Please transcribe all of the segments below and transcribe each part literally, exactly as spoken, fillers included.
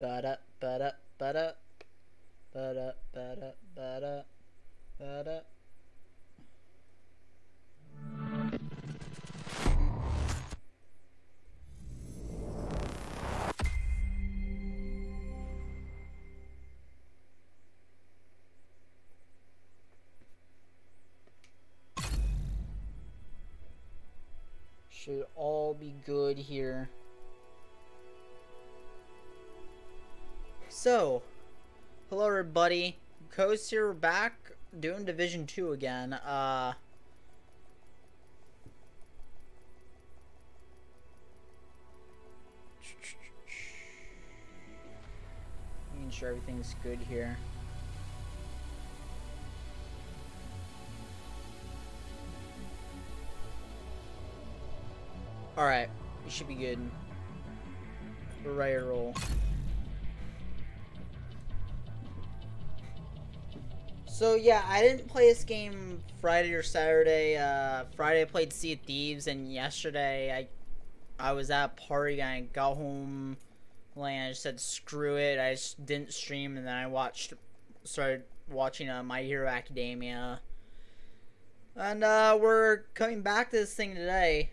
Ba-da, ba-da, ba-da. Ba-da, ba-da, ba-da, ba-da. Should all be good here. So, hello everybody. Coast here, we're back doing Division two again. Uh, making sure everything's good here. Alright, we should be good. We're ready to roll. So yeah, I didn't play this game Friday or Saturday. Uh, Friday I played Sea of Thieves, and yesterday I I was at a party and I got home late and I just said screw it. I just didn't stream, and then I watched, started watching uh, My Hero Academia. And uh, we're coming back to this thing today.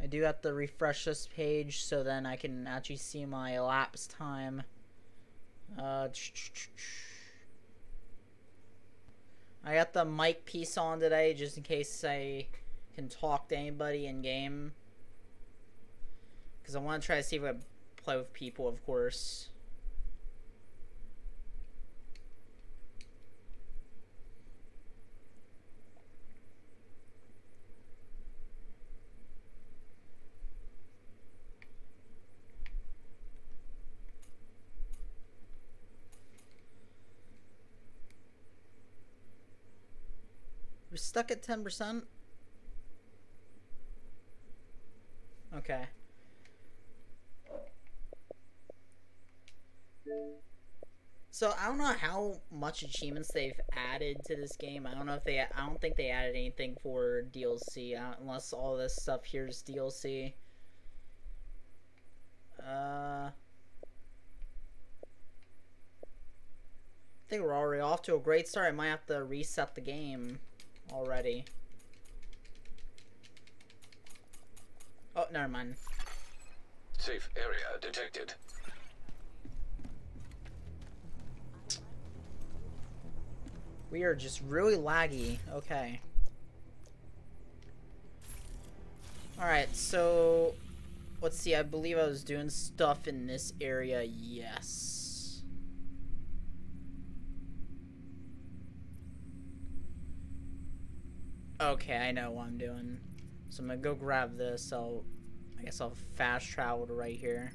I do have to refresh this page so then I can actually see my elapsed time. Uh, I got the mic piece on today just in case I can talk to anybody in game. Because I want to try to see if I can play with people, of course. Stuck at ten percent. Okay. So I don't know how much achievements they've added to this game. I don't know if they. I don't think they added anything for D L C, unless all this stuff here is D L C. Uh. I think we're already off to a great start. I might have to reset the game. Already. Oh, never mind. Safe area detected. We are just really laggy. Okay. Alright, so let's see. I believe I was doing stuff in this area. Yes. Okay, I know what I'm doing. So I'm gonna go grab this. I'll, I guess I'll fast travel to right here.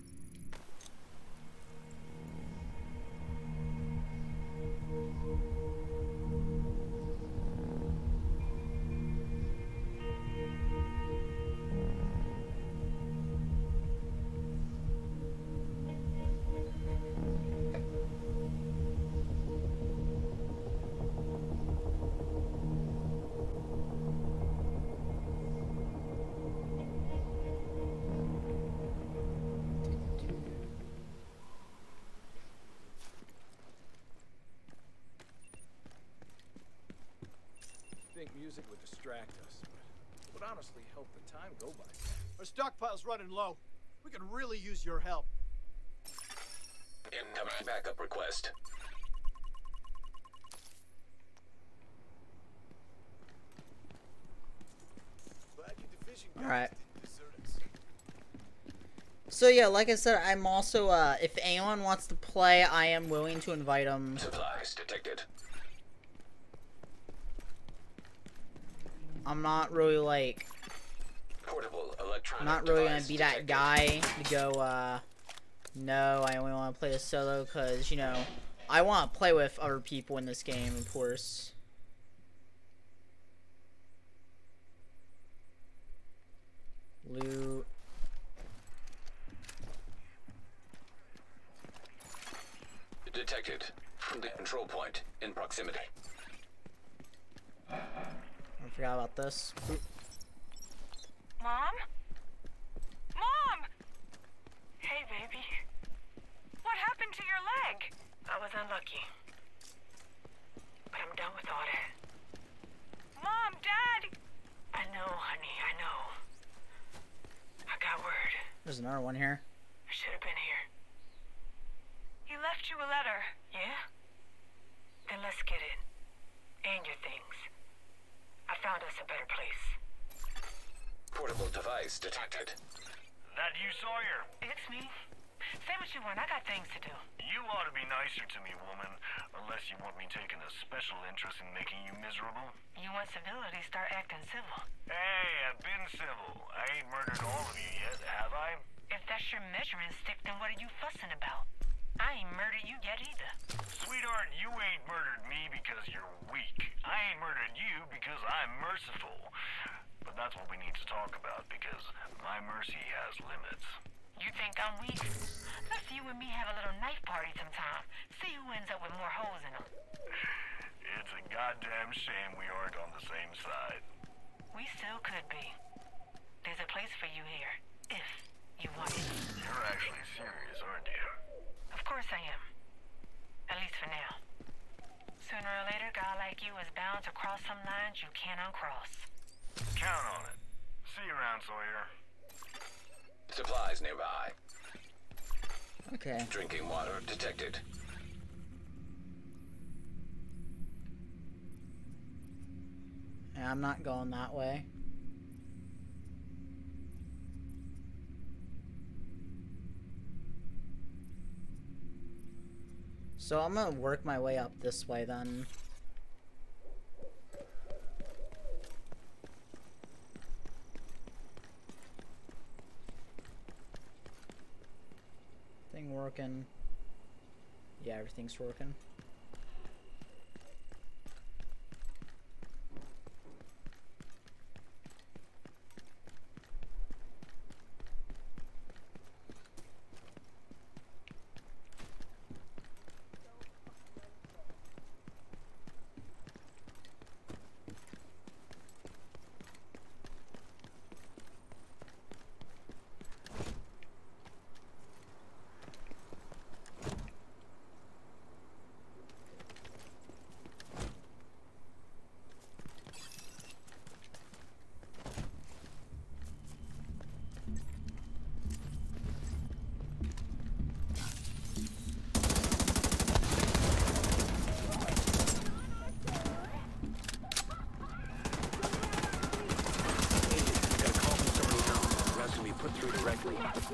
Music would distract us, but it would honestly help the time go by. Our stockpile's running low. We could really use your help. Incoming backup request. All right. So yeah, like I said, I'm also. Uh, if anyone wants to play, I am willing to invite them. Supplies detected. I'm not really like, portable electronic not really gonna be detected. That guy to go, uh, no, I only want to play this solo because, you know, I want to play with other people in this game, of course. Loot. Detected from the control point in proximity. I forgot about this. Oop. Mom? Mom! Hey, baby. What happened to your lucky. But I'm done with all that. Mom, Dad! I know, honey, I know. I got word. There's another one here. I should have been here. He left you a letter. Yeah? Then let's get it. And your things. I found us a better place. Portable device detected. That you, Sawyer? It's me. Say what you want, I got things to do. You ought to be nicer to me, woman. Unless you want me taking a special interest in making you miserable. You want civility, start acting civil. Hey, I've been civil. I ain't murdered all of you yet, have I? If that's your measuring stick, then what are you fussing about? I ain't murdered you yet either. Sweetheart, you ain't murdered me because you're weak. I ain't murdered you because I'm merciful. But that's what we need to talk about, because my mercy has limits. You think I'm weak? Let's you and me have a little knife party sometime. See who ends up with more holes in them. It's a goddamn shame we aren't on the same side. We still could be. There's a place for you here, if you want it. You're actually serious, aren't you? Of course I am. At least for now. Sooner or later, a guy like you is bound to cross some lines you can't uncross. Count on it. See you around, Sawyer. Supplies nearby. Okay. Drinking water detected. Yeah, I'm not going that way. So I'm gonna work my way up this way then. Working. Yeah, everything's working.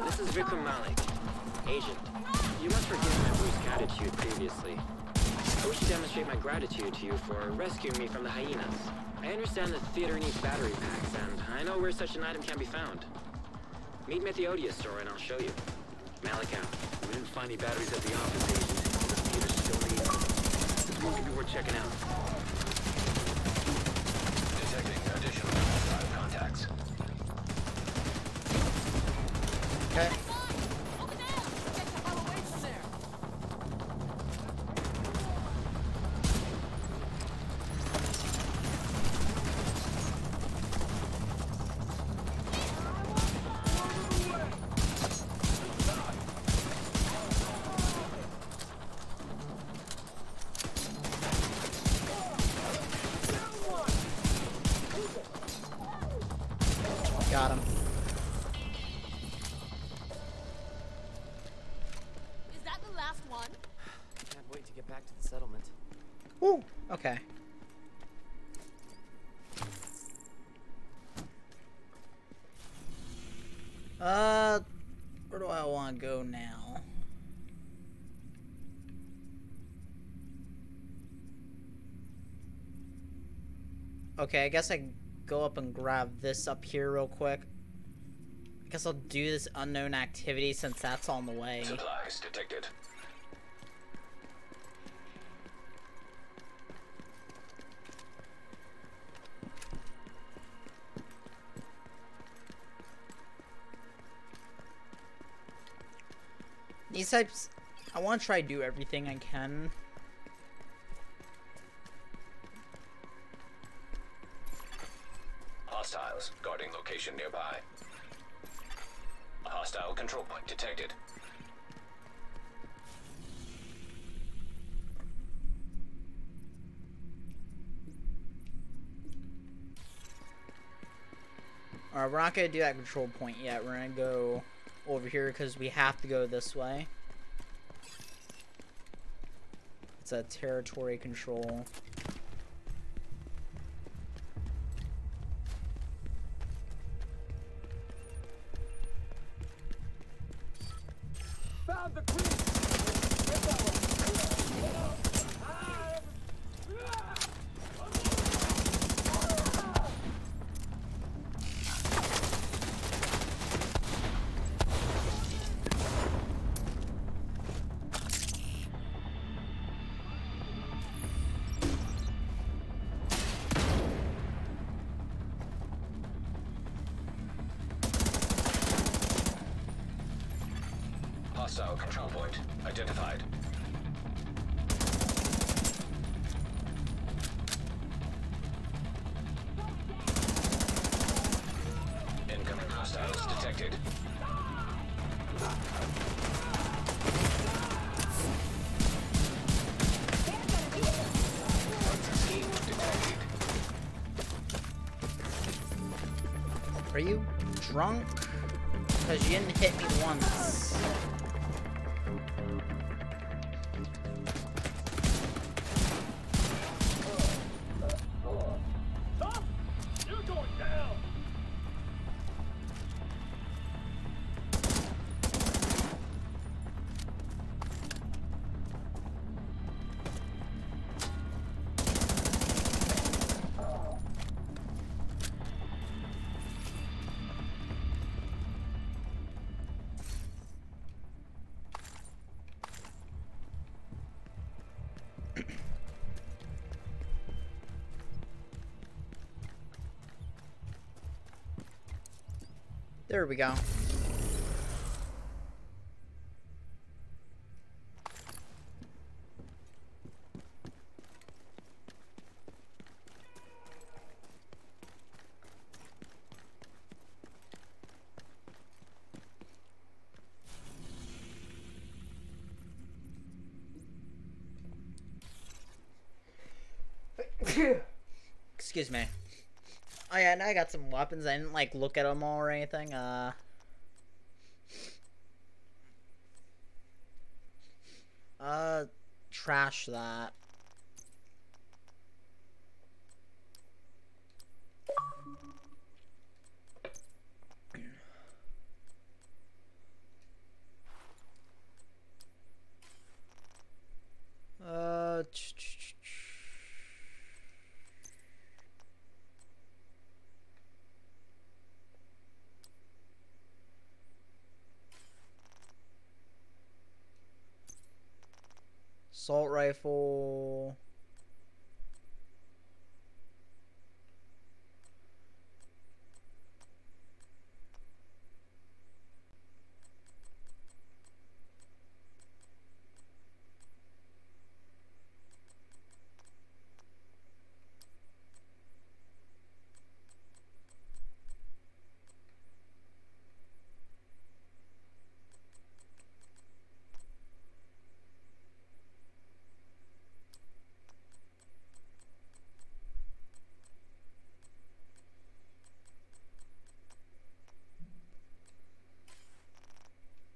This is Vikram Malik, agent. You must forgive my brusque attitude previously. I wish to demonstrate my gratitude to you for rescuing me from the hyenas. I understand that the theater needs battery packs, and I know where such an item can be found. Meet me at the Odia store and I'll show you. Malik out. We didn't find any batteries at the office, agent. The theater still needs them. This one could be worth checking out. Detecting additional outside contacts. Okay. Got him. Ooh, okay. Uh, where do I want to go now? Okay, I guess I can go up and grab this up here real quick. I guess I'll do this unknown activity since that's on the way. Supplies detected. These types, I want to try to do everything I can. Hostiles guarding location nearby. A hostile control point detected. Uh, we're not going to do that control point yet. We're going to go over here because we have to go this way. It's a territory control. Found the queen. Control point identified. Incoming hostiles detected. detected. Are you drunk? Because you didn't hit me once. There we go. Excuse me. Oh yeah, and I got some weapons. I didn't, like, look at them all or anything. Uh... Uh, trash that. Uh... Assault rifle.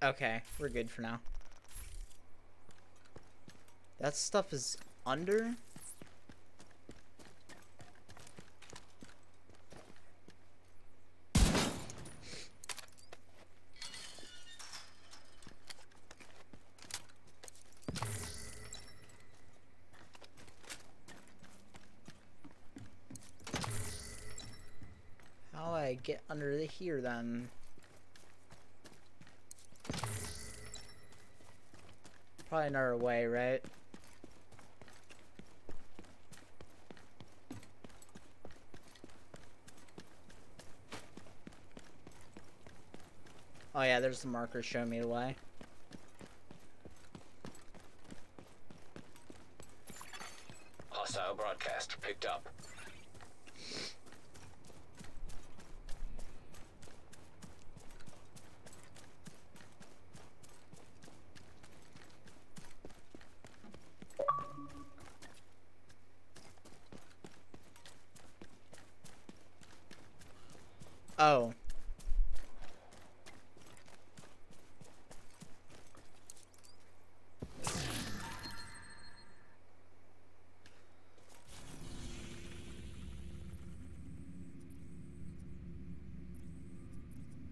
Okay, we're good for now. That stuff is under? How do I get under the here then? Probably another way, right? Oh yeah, there's the marker showing me the way. Hostile broadcast picked up. Oh.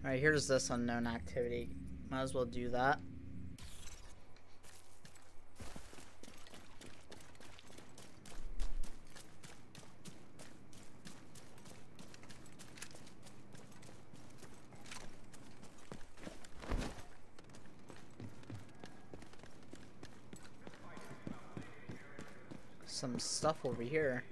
Alright, here's this unknown activity. Might as well do that. Some stuff over here.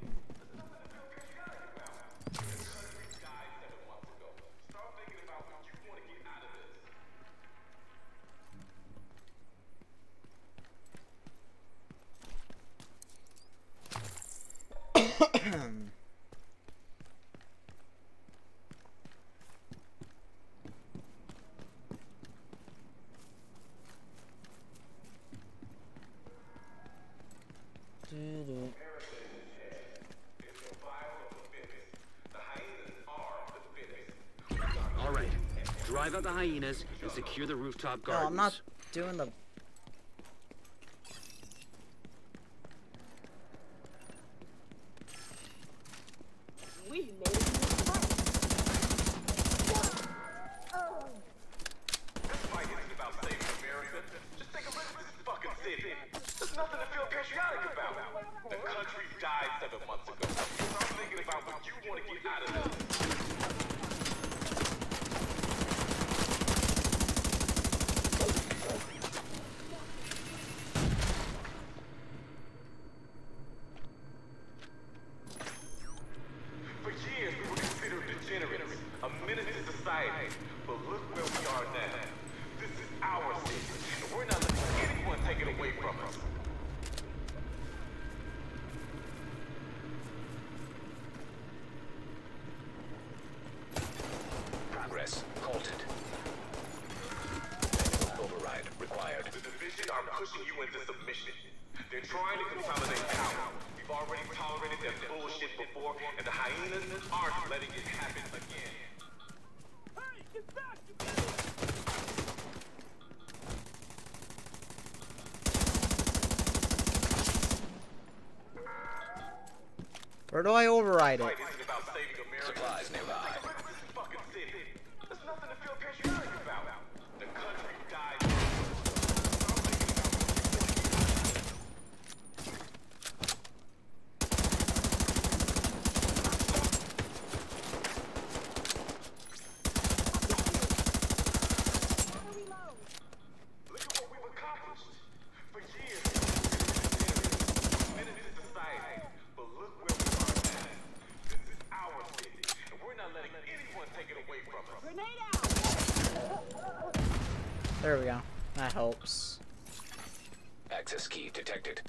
Out the hyenas and secure the rooftop gardens. No, I'm not doing the... We made it. Oh. That's my thing about saving America. Just take a look at this fucking city. There's nothing to feel patriotic about. The country died seven months ago. I'm thinking about what you want to get out of this. Where do I override it? Supplies nearby. There's nothing to feel patriotic about. The country died. Look at what we've accomplished. For years, minutes of society. But look where we are. There we go. That helps. Access key detected.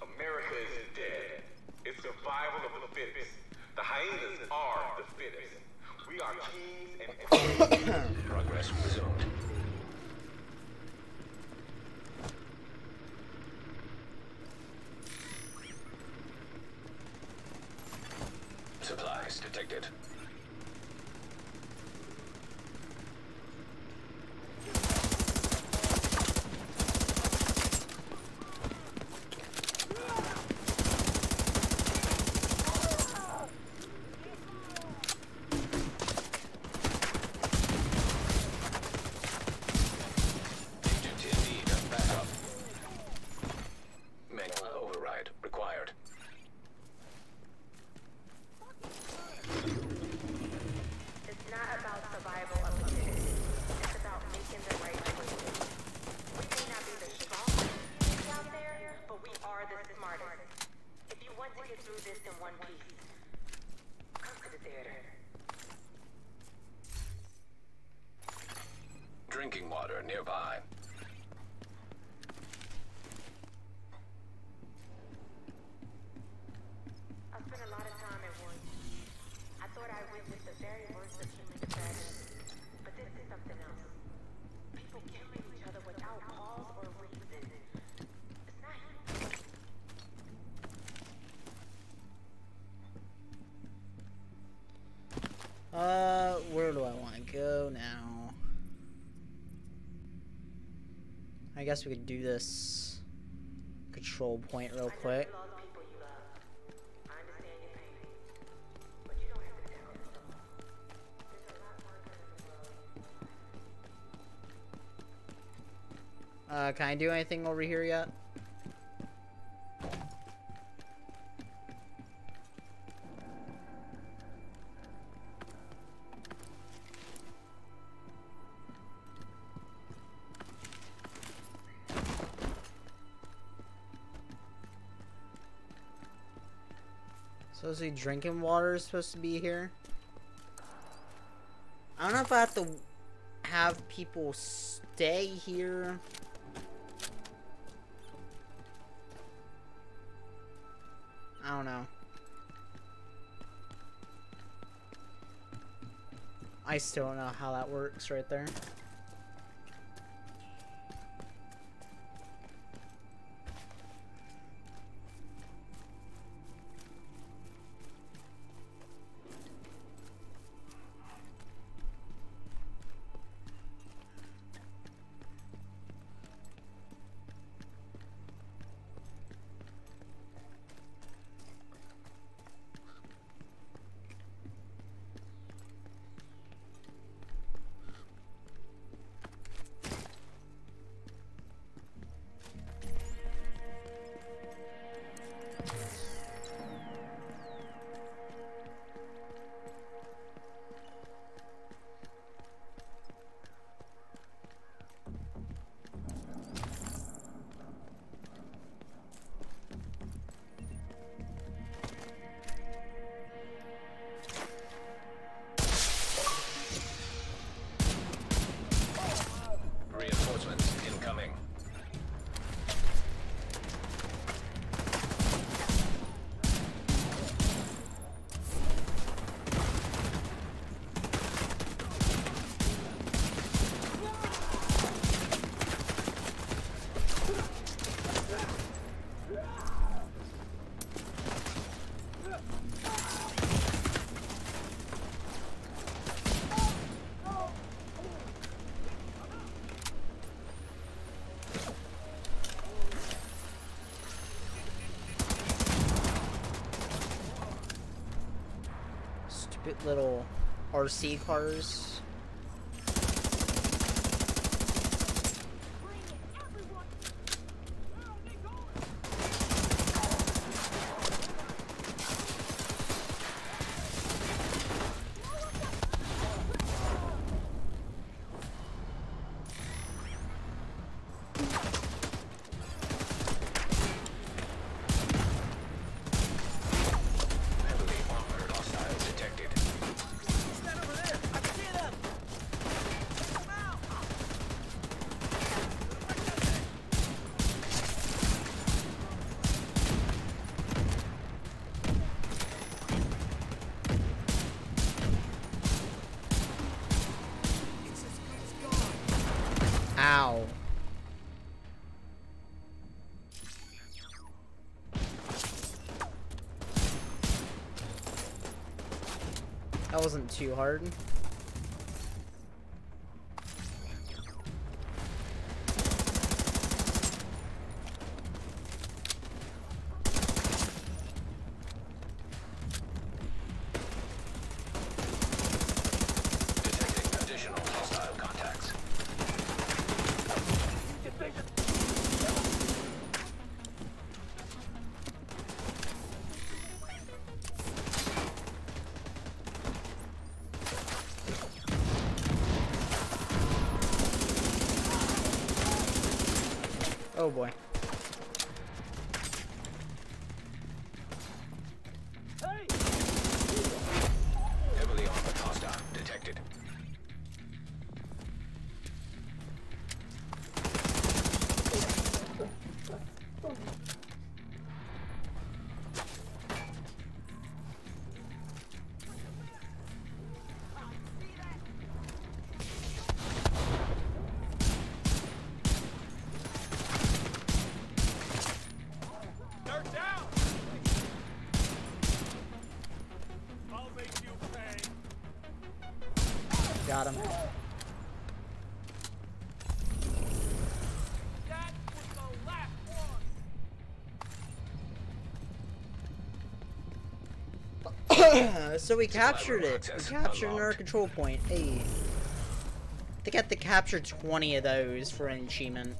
America is dead. It's survival of the fittest. The hyenas are the fittest. We are kings and progress resumed. Supplies detected. Drinking water nearby. I spent a lot of time at war. I thought I witnessed the very worst of human tragedy, but this is something else. People killing each other without cause or reason. It's not. I guess we could do this control point real quick. Uh, can I do anything over here yet? So is the drinking water is supposed to be here? I don't know if I have to have people stay here. I don't know. I still don't know how that works right there. Little R C cars. That wasn't too hard. Oh boy. Hey. Heavily armored hostile detected. Got him. so we captured it. We captured another control point. Hey. I think I have to capture twenty of those for an achievement.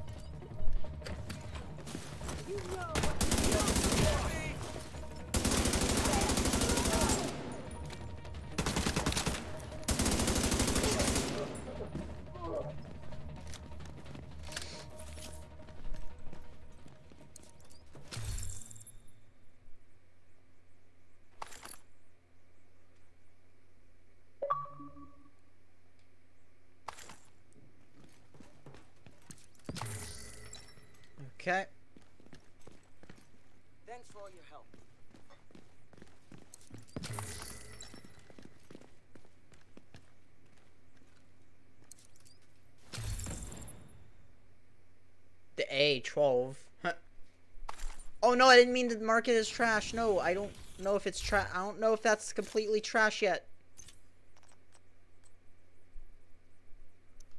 Okay. Thanks for all your help. The A twelve. Oh no, I didn't mean to mark it as trash. No, I don't know if it's trash. I don't know if that's completely trash yet.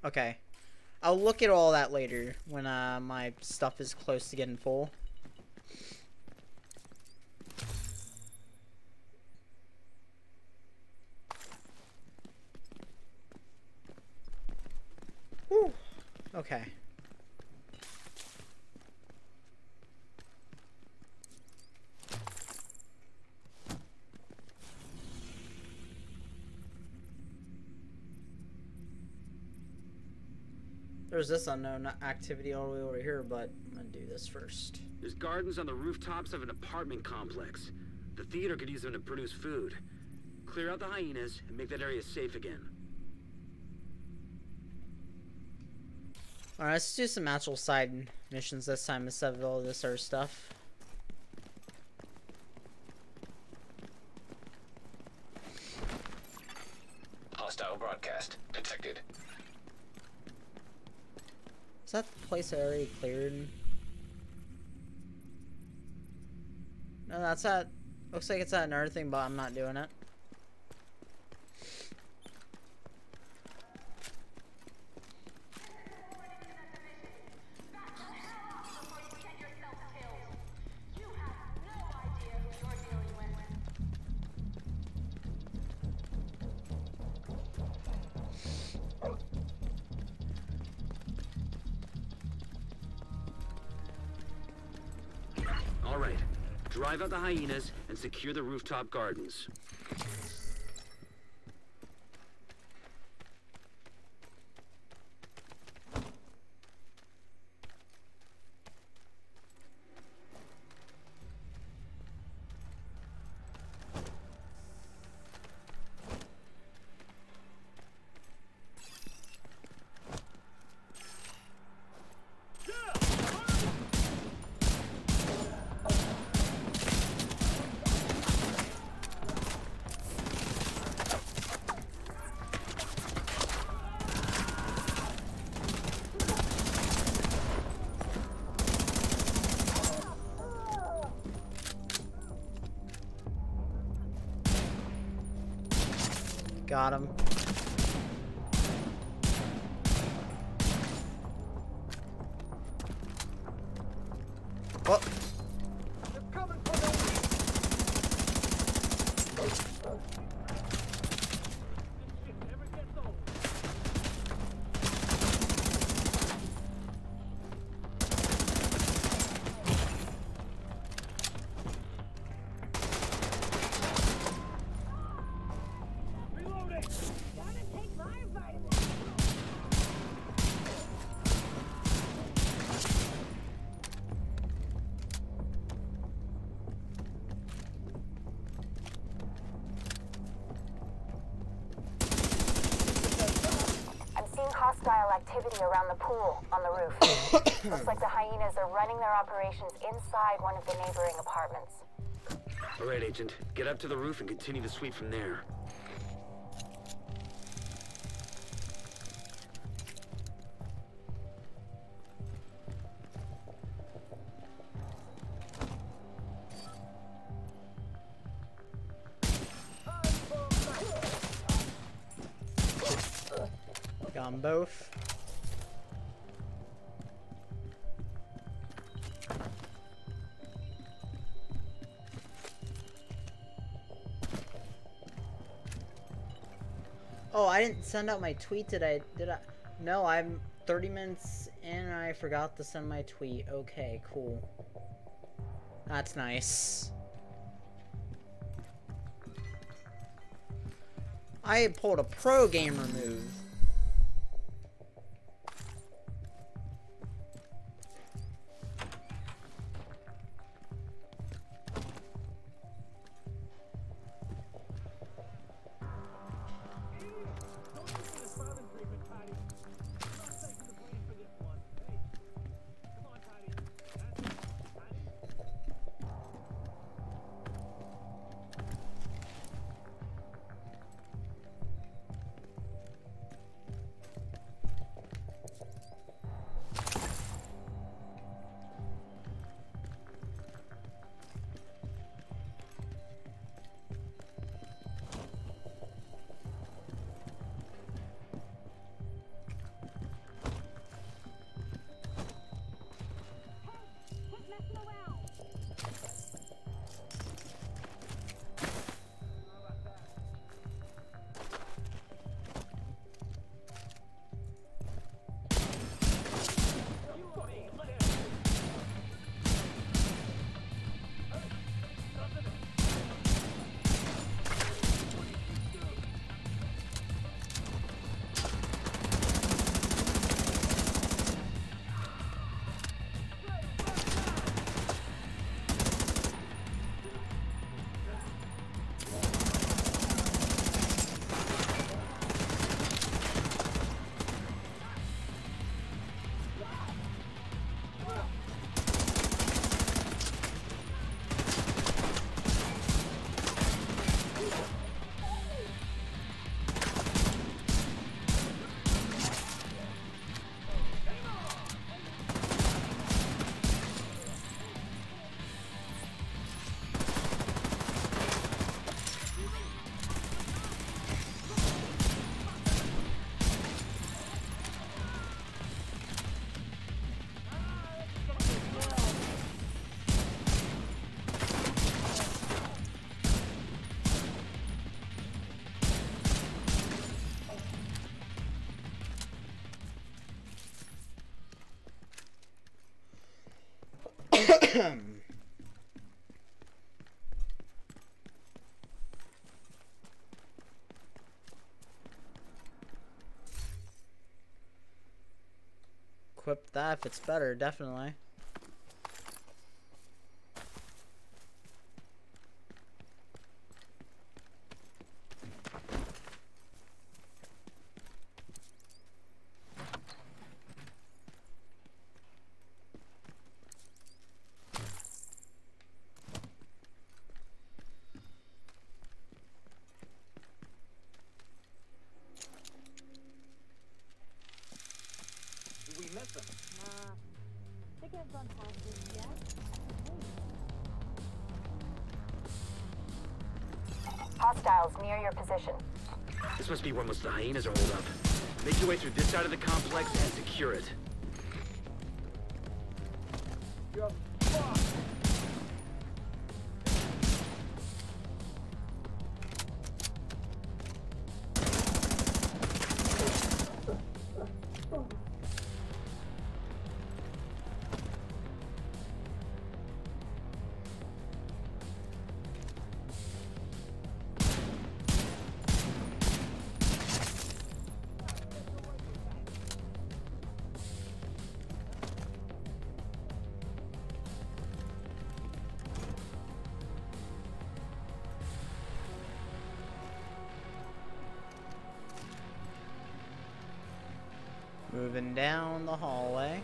Okay. I'll look at all that later, when uh, my stuff is close to getting full. Whew. Okay. There's this unknown activity all the way over here, but I'm gonna do this first. There's gardens on the rooftops of an apartment complex. The theater could use them to produce food. Clear out the hyenas and make that area safe again. Alright, let's do some actual side missions this time instead of all this other stuff. Hostile broadcast detected. Is that the place I already cleared? No, that's that. Looks like it's that another thing, but I'm not doing it. Drive out the hyenas and secure the rooftop gardens. Got him. Well, they're coming for around the pool on the roof. Looks like the hyenas are running their operations inside one of the neighboring apartments. All right, Agent. Get up to the roof and continue the sweep from there. Got them both. Oh, I didn't send out my tweet today. Did I? No, I'm thirty minutes in and I forgot to send my tweet. Okay, cool. That's nice. I pulled a pro gamer move. Equip that if it's better, definitely. Hostiles near your position. This must be where most of the hyenas are holed up. Make your way through this side of the complex and secure it. Yep. Moving down the hallway.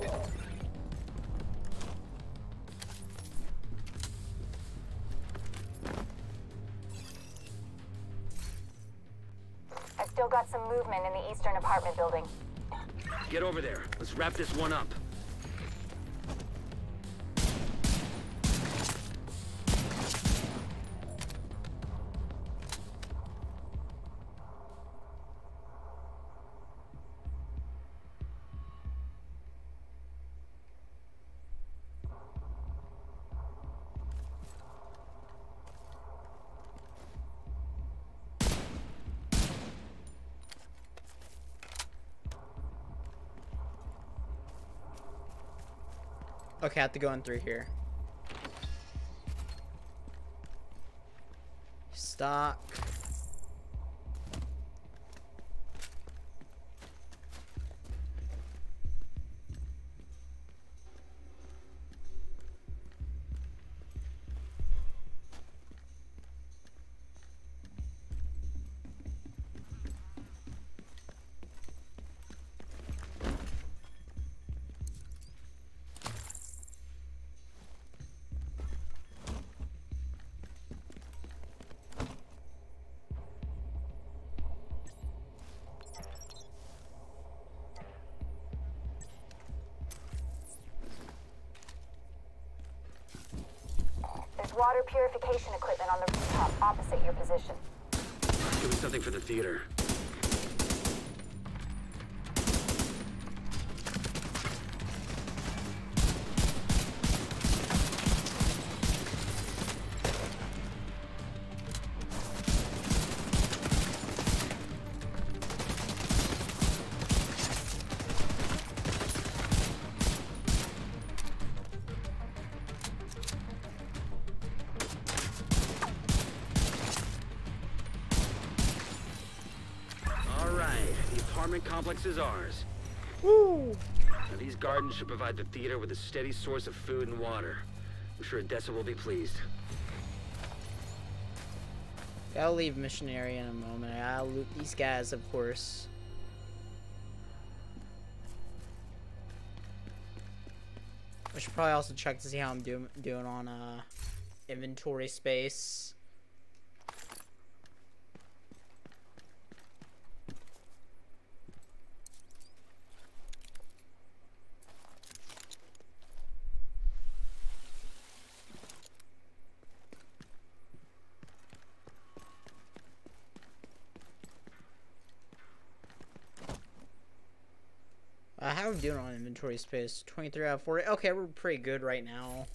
did. I still got some movement in the eastern apartment building. Get over there. Let's wrap this one up. Okay, I have to go in through here. Stock. Water purification equipment on the rooftop opposite your position. Doing something for the theater. Complex is ours. Woo. Now, these gardens should provide the theater with a steady source of food and water. I'm sure Odessa will be pleased. I'll leave missionary in a moment. I'll loot these guys, of course. I should probably also check to see how I'm doing doing on uh inventory space. Doing on inventory space, twenty-three out of forty. Okay, we're pretty good right now.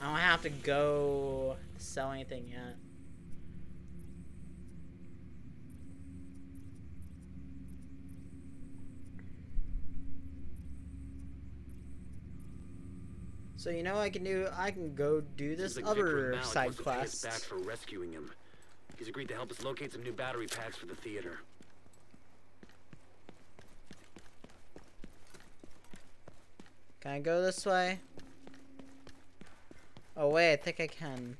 I don't have to go sell anything yet. So you know, I can do. I can go do this like other side quest. Back for rescuing him. He's agreed to help us locate some new battery packs for the theater. Can I go this way? Oh wait, I think I can.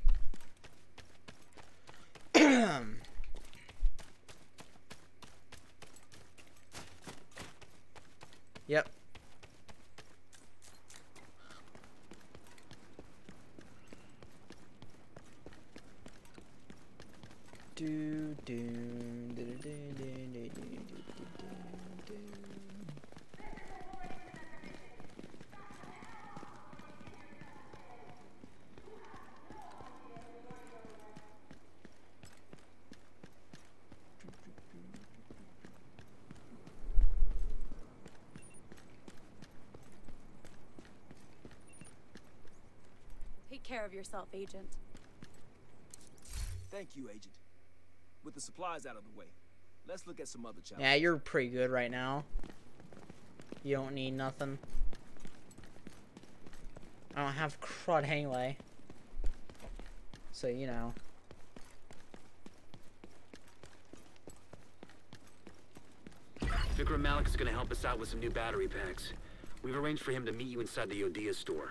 Yep. Do do do do do do do. Care of yourself, Agent. Thank you, Agent. With the supplies out of the way, let's look at some other challenges. Yeah, you're pretty good right now. You don't need nothing. I don't have crud anyway. So, you know. Vikram Malik is going to help us out with some new battery packs. We've arranged for him to meet you inside the Odia store.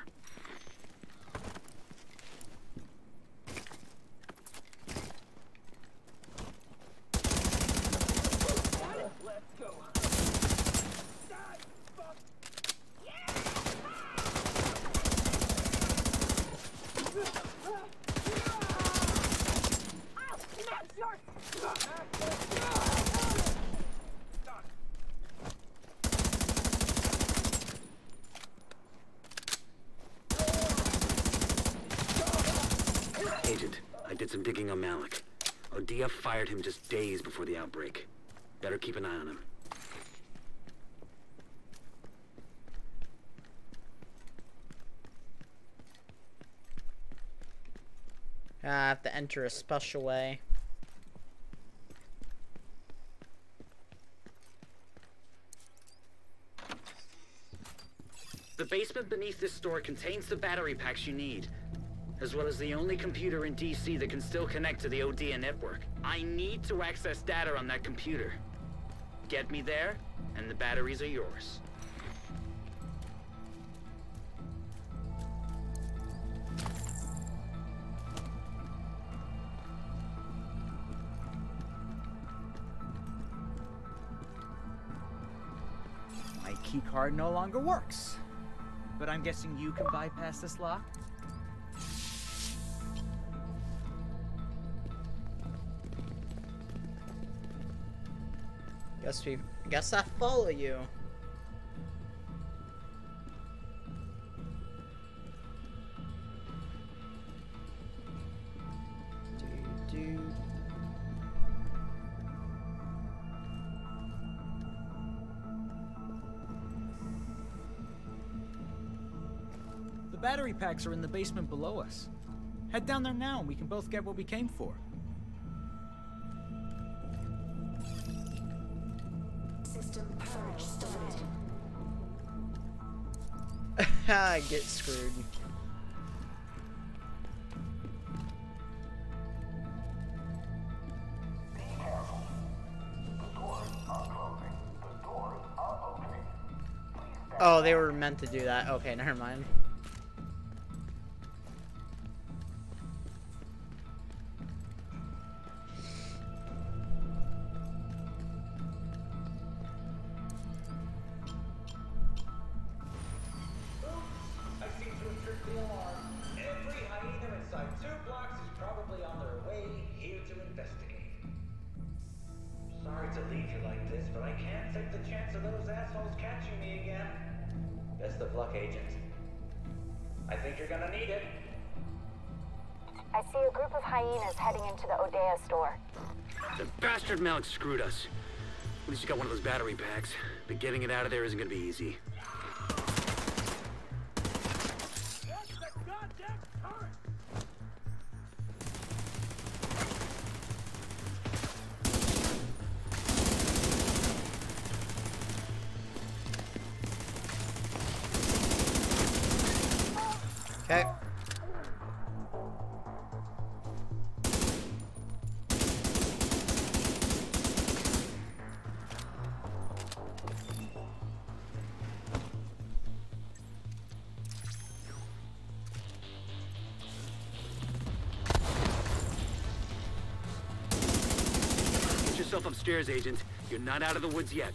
Odia fired him just days before the outbreak. Better keep an eye on him. I have to enter a special way. The basement beneath this store contains the battery packs you need, as well as the only computer in D C that can still connect to the O D I N network. I need to access data on that computer. Get me there, and the batteries are yours. My keycard no longer works, but I'm guessing you can bypass this lock? Guess we guess I follow you. Do do. The battery packs are in the basement below us. Head down there now and we can both get what we came for. I get screwed. Be careful. The door is not closing. The door is not opening. Please. Oh, they were meant to do that. Okay, never mind. Malik screwed us. At least you got one of those battery packs, but getting it out of there isn't gonna be easy. Upstairs, Agent. You're not out of the woods yet.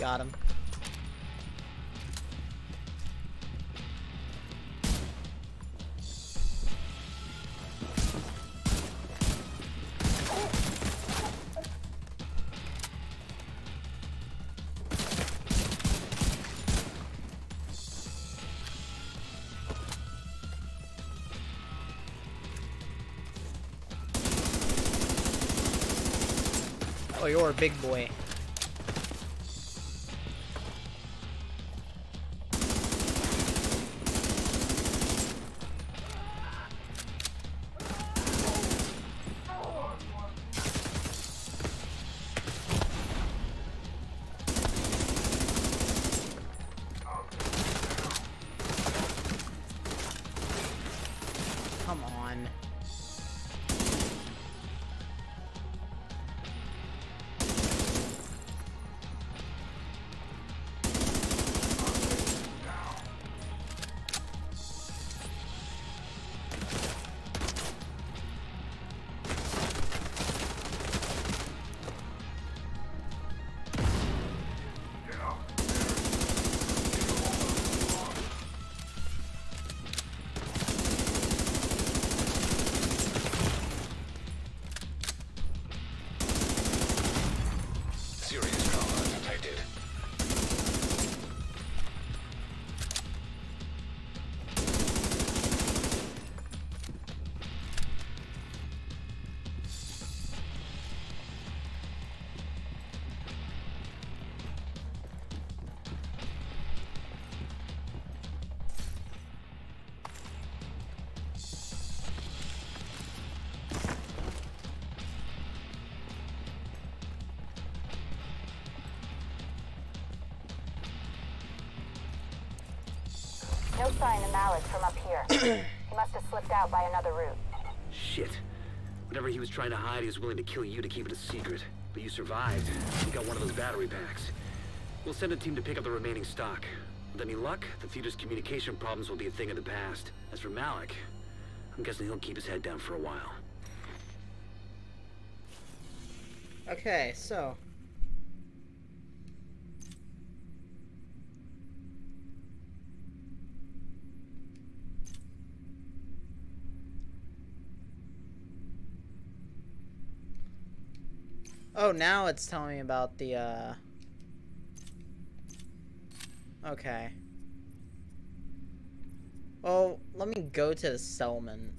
Got him. Oh, you're a big boy. Come on. No sign of Malik from up here. He must have slipped out by another route. Shit. Whatever he was trying to hide, he was willing to kill you to keep it a secret. But you survived. You got one of those battery packs. We'll send a team to pick up the remaining stock. With any luck, the theater's communication problems will be a thing of the past. As for Malik, I'm guessing he'll keep his head down for a while. Okay, so... Oh, now it's telling me about the, uh... Okay. Well, let me go to the settlement.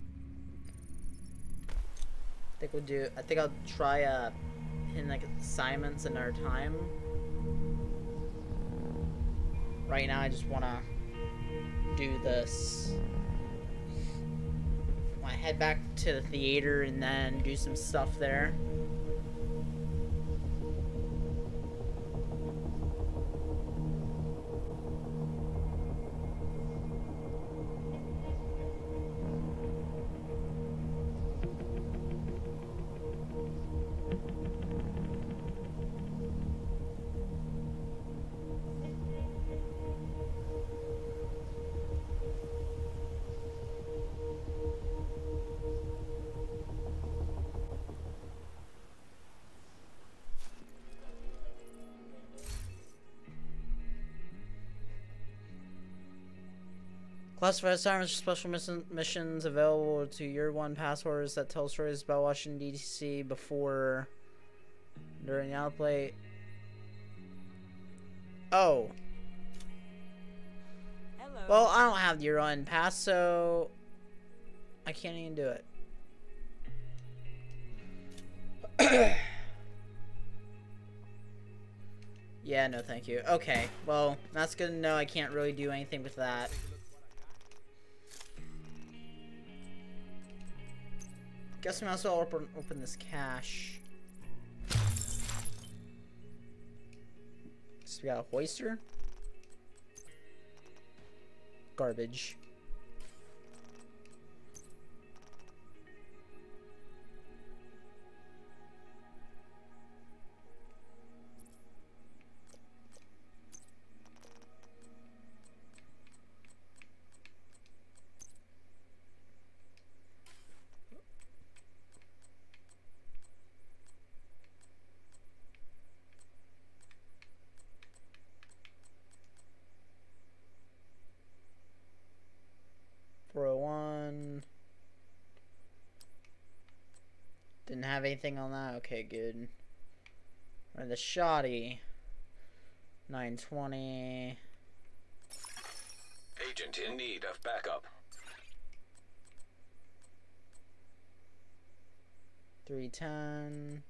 I think we'll do... I think I'll try, uh... hitting, like, assignments another time. Right now, I just wanna... do this. I head back to the theater and then do some stuff there. Classified assignments, special mission, missions available to year one pass holders that tell stories about Washington D C before, during the outplay. Oh. Hello. Well, I don't have the year one pass, so I can't even do it. Yeah, no, thank you. Okay, well, that's good to know. I can't really do anything with that. Guess we might as well open, open this cache. So we got a hoister. Garbage. Didn't have anything on that. Okay, good. Or the shoddy. nine twenty. Agent in need of backup. three ten.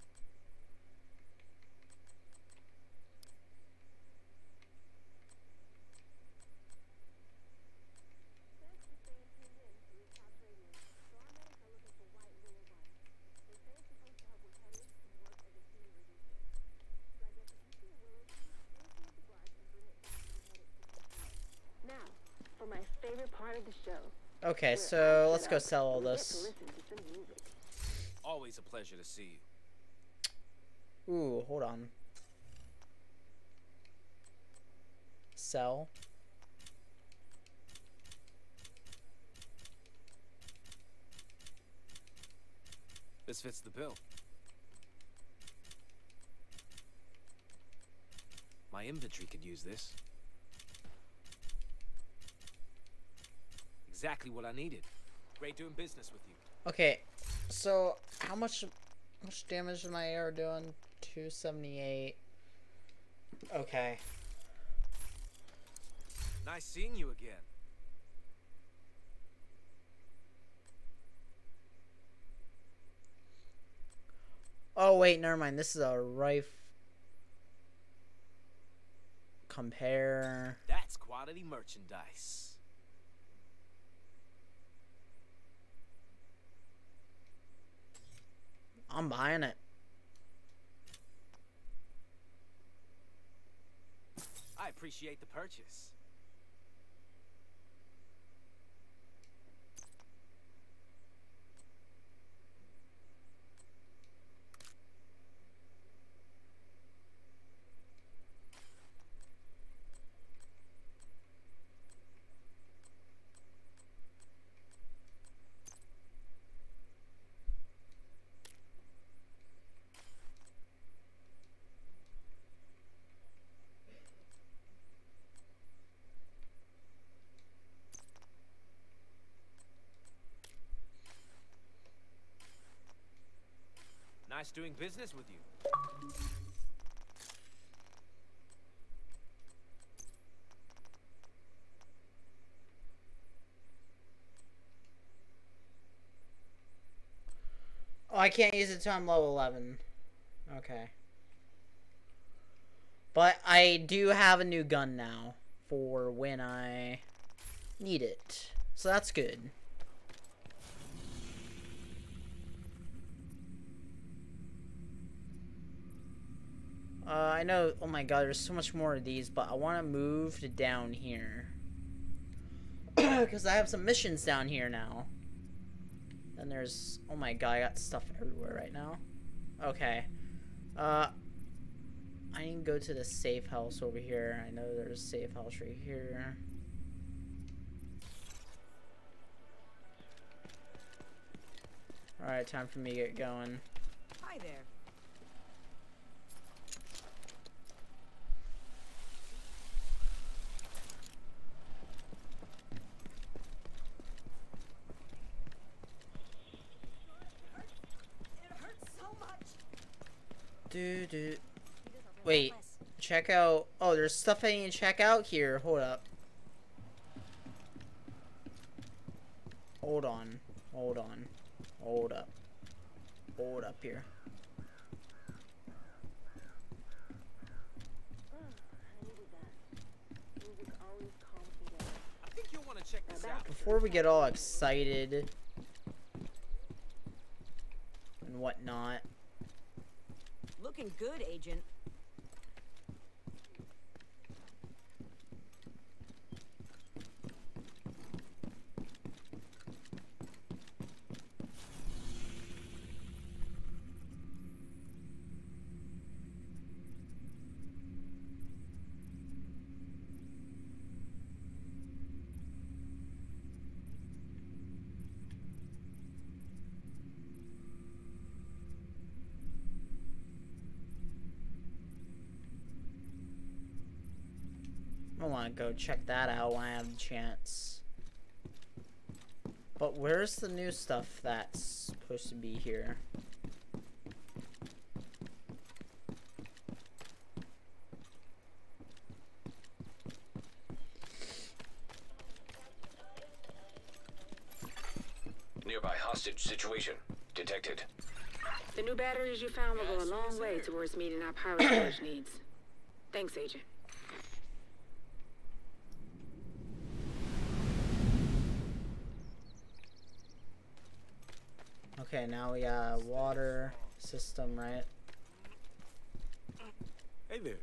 Part of the show, Okay, so let's go sell all this. Always a pleasure to see you. Ooh, hold on. Sell. This fits the bill. My inventory could use this. Exactly what I needed. Great doing business with you. Okay, so how much, much damage is my arrow doing? two seventy-eight. Okay. Nice seeing you again. Oh wait, never mind. This is a rifle. Compare. That's quality merchandise. I'm buying it. I appreciate the purchase. Nice doing business with you. Oh, I can't use it till I'm level eleven. Okay. But I do have a new gun now for when I need it. So that's good. Uh, I know, oh my god, there's so much more of these, but I want to move to down here. Because I have some missions down here now. And there's, oh my god, I got stuff everywhere right now. Okay. Uh, I need to go to the safe house over here. I know there's a safe house right here. Alright, time for me to get going. Hi there. Do, do. Wait, check out. Oh, there's stuff I need to check out here. Hold up. Hold on. Hold on. Hold up. Hold up here. I think you'll want to check this out. Before we get all excited and whatnot. Looking good, Agent. I want to go check that out when I have the chance. But where's the new stuff that's supposed to be here? Nearby hostage situation detected. The new batteries you found will go a long way towards meeting our power storage needs. Thanks, Agent. Okay, now we got a water system, right? Hey there.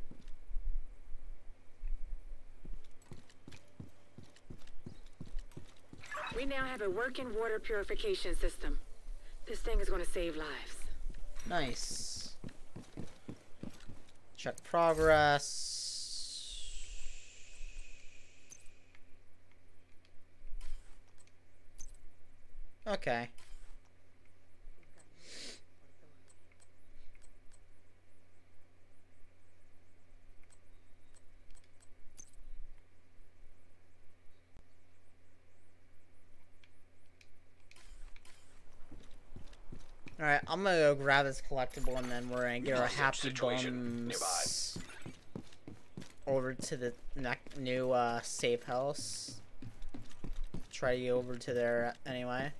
We now have a working water purification system. This thing is going to save lives. Nice. Check progress. Okay. Alright, I'm gonna go grab this collectible and then we're gonna get our happy bums over to the new uh, safe house. Try to get over to there anyway.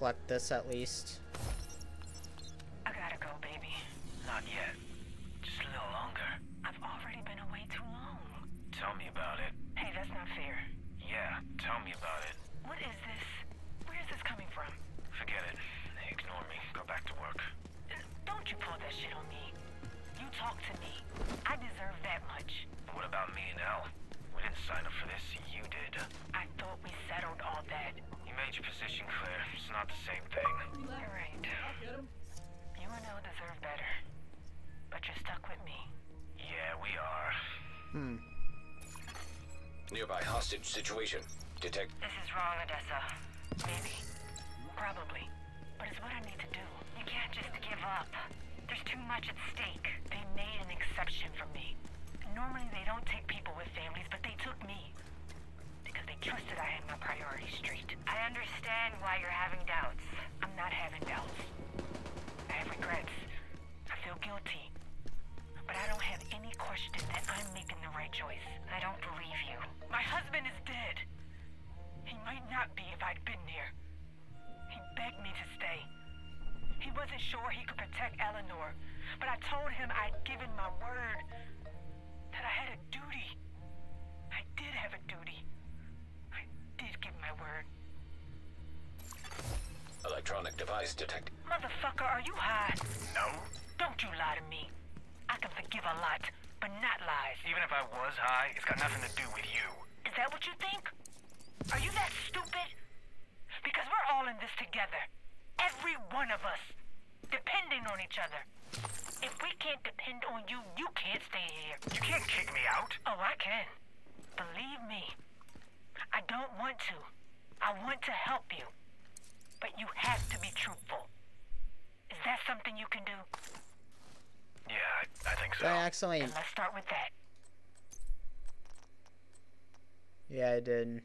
Collect this at least. I gotta go, baby. Not yet. Just a little longer. I've already been away too long. Tell me about it. Hey, that's not fair. Yeah, tell me about it. What is this? Where is this coming from? Forget it. They ignore me. Go back to work. Don't you pull that shit on me. You talk to me. I deserve that much. What about me and Al? We didn't sign up for this. You did. I thought we settled all that. You made your position clear. It's not the same thing. You're right. You and I deserve better. But you're stuck with me. Yeah, we are. Hmm. Nearby hostage situation. Detect. This is wrong, Odessa. Maybe. Probably. But it's what I need to do. You can't just give up. There's too much at stake. They made an exception for me. Normally they don't take people with families, but they took me. Because they trusted I had my priorities straight. I understand why you're having doubts. I'm not having doubts. I have regrets. I feel guilty. But I don't have any question that I'm making the right choice. I don't believe you. My husband is dead. He might not be if I'd been there. He begged me to stay. He wasn't sure he could protect Eleanor, but I told him I'd given my word that I had a duty. I did have a duty. Did give my word. Electronic device detected. Motherfucker, are you high? No. Don't you lie to me. I can forgive a lot, but not lies. Even if I was high, it's got nothing to do with you. Is that what you think? Are you that stupid? Because we're all in this together. Every one of us. Depending on each other. If we can't depend on you, you can't stay here. You can't kick me out. Oh, I can. Believe me. I don't want to. I want to help you. But you have to be truthful. Is that something you can do? Yeah, I, I think so. Yeah, excellent. Then let's start with that. Yeah, I did.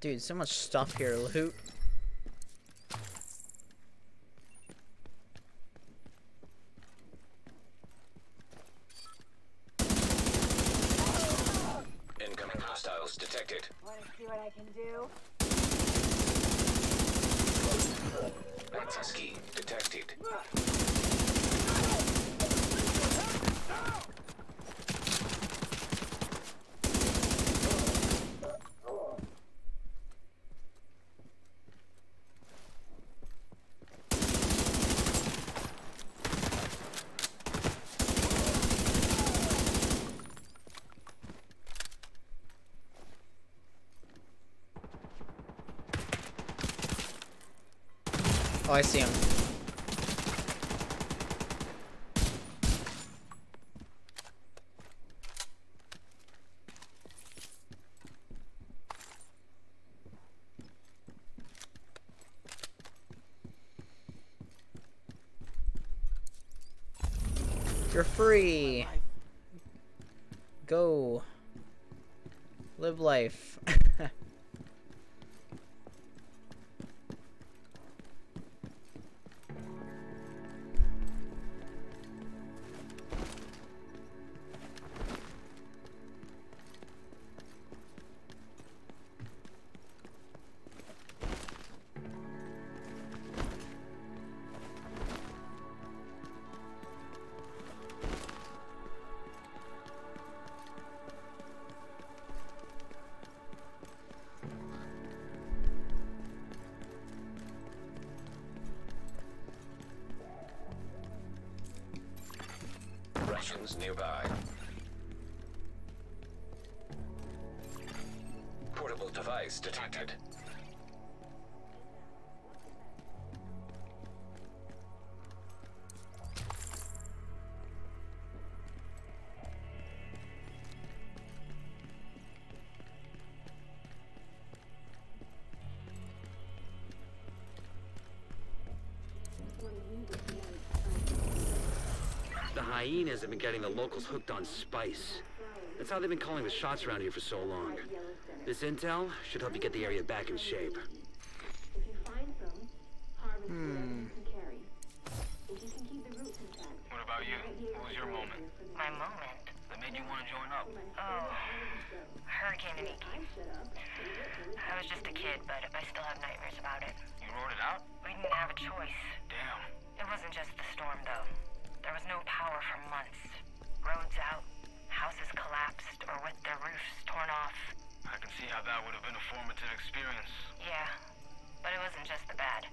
Dude, so much stuff here. Loot. Detected. Want to see what I can do? That's a ski detected. Oh, I see him. You're free. go. Live life. Nearby. Portable device detected. Hyenas have been getting the locals hooked on spice. That's how they've been calling the shots around here for so long. This intel should help you get the area back in shape. Hmm. What about you? What was your moment? My moment? That made you want to join up? Oh, Hurricane Aniki. I was just a kid, but I still have nightmares about it. You wrote it out? We didn't have a choice. Damn. It wasn't just the storm, though. There was no power for months. Roads out, houses collapsed, or with their roofs torn off. I can see how that would have been a formative experience. Yeah, but it wasn't just the bad.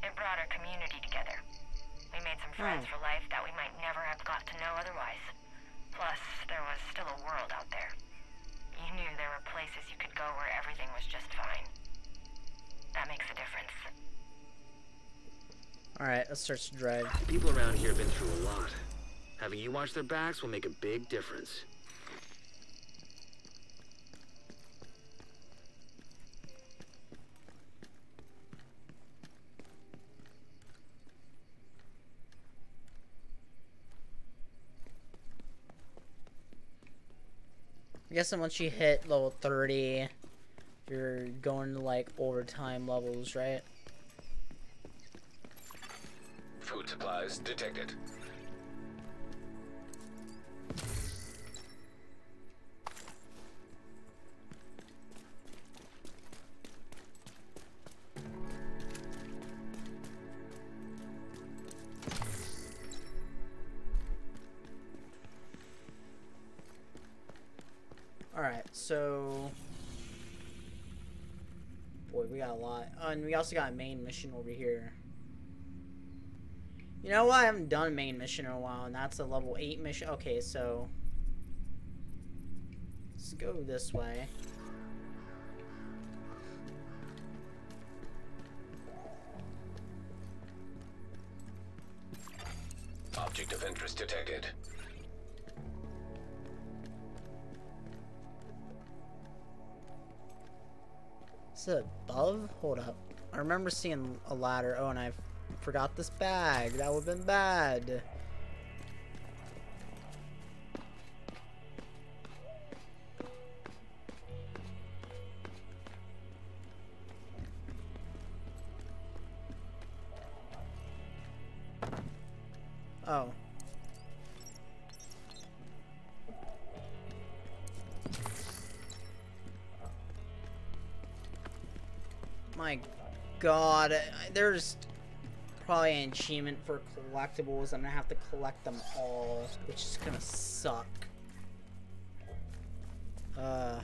It brought our community together. We made some friends mm. for life that we might never have got to know otherwise. Plus, there was still a world out there. You knew there were places you could go where everything was just fine. That makes a difference. Alright, let's start to drive. People around here have been through a lot. Having you watch their backs will make a big difference. I guess once you hit level thirty, you're going to like overtime levels, right? Food supplies detected. All right, so boy, we got a lot, oh, and we also got a main mission over here. You know what? I haven't done a main mission in a while, and that's a level eight mission. Okay, so let's go this way. Object of interest detected. Is it above? Hold up. I remember seeing a ladder. Oh, and I've forgot this bag. That would have been bad. Oh. My God, there's probably an achievement for collectibles. I'm gonna have to collect them all, which is gonna suck. Uh,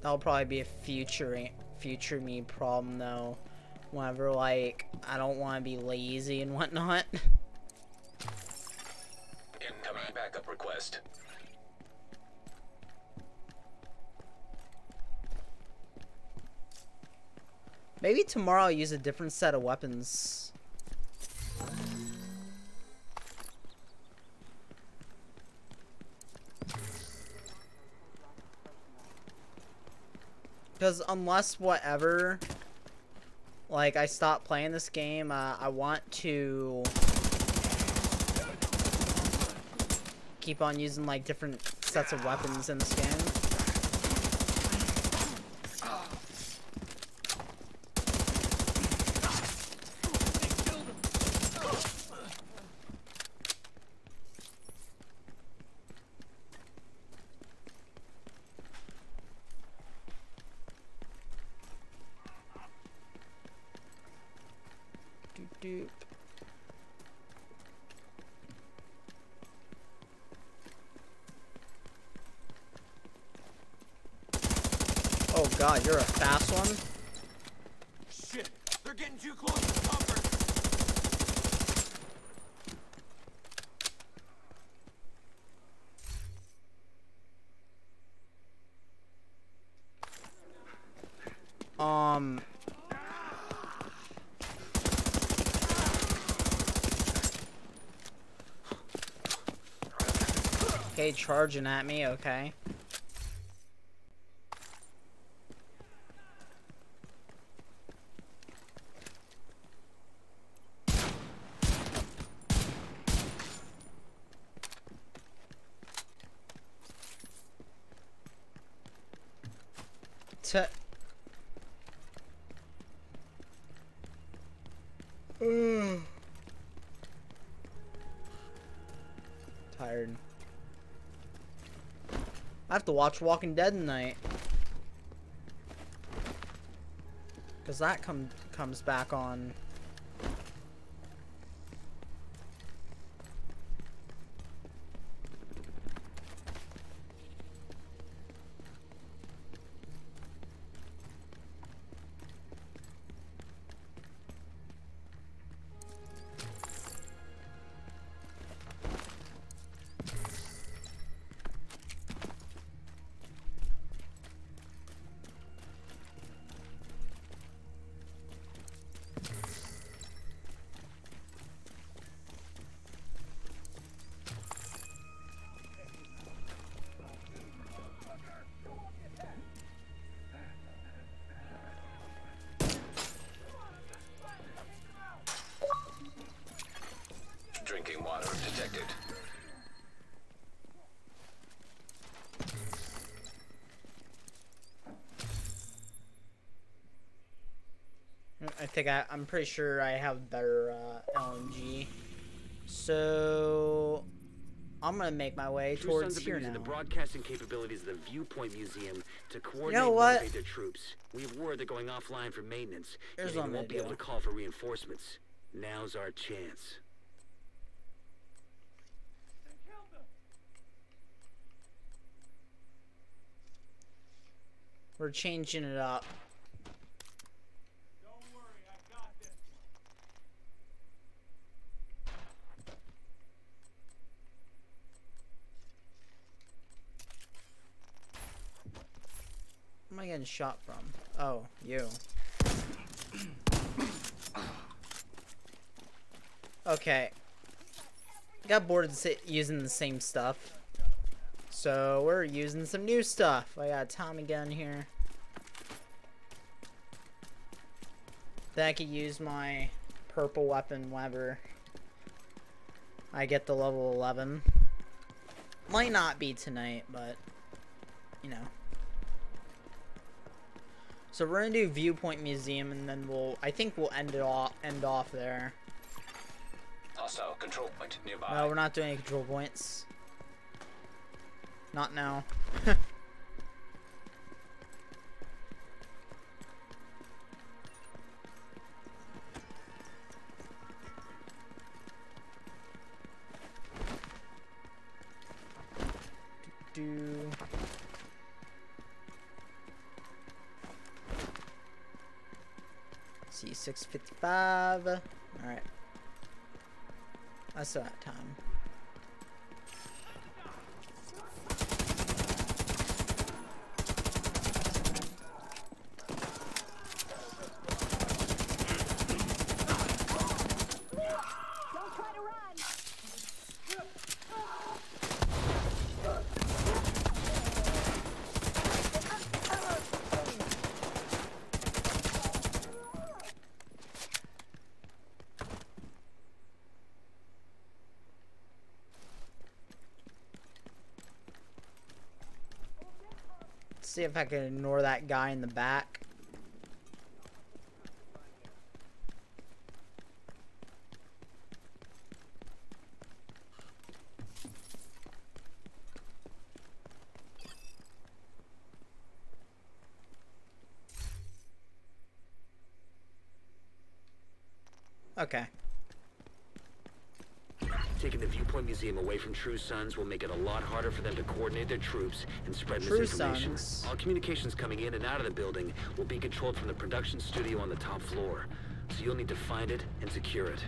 that'll probably be a future future me problem though. Whenever like I don't want to be lazy and whatnot. Incoming backup request. Maybe tomorrow I'll use a different set of weapons. Because unless whatever, like I stop playing this game, uh, I want to keep on using like different sets of weapons in this game. God, you're a fast one. Shit, they're getting too close to cover. Um Okay, charging at me, okay. Uh, tired. I have to watch Walking Dead tonight, cause that come comes back on. I think I, I'm pretty sure I have better uh, L M G, so I'm gonna make my way True towards here now. The broadcasting capabilities of the Viewpoint Museum to coordinate you know what? their troops. We have word they're going offline for maintenance. Here's and what I'm won't be do. able to call for reinforcements. Now's our chance. We're changing it up. Getting shot from? Oh, you. Okay. Got bored of using the same stuff, so we're using some new stuff. I got a Tommy gun here. Then I could use my purple weapon whenever I get the level eleven. Might not be tonight, but you know. So we're gonna do Viewpoint Museum, and then we'll. I think we'll end it off. End off there. Also, control point nearby. No, we're not doing any control points. Not now. Do. six fifty-five. All right, I saw that time. see if I can ignore that guy in the back. Okay. Taking the Viewpoint Museum away from True Sons will make it a lot harder for them to coordinate their troops and spread misinformation. All communications coming in and out of the building will be controlled from the production studio on the top floor, so you'll need to find it and secure it.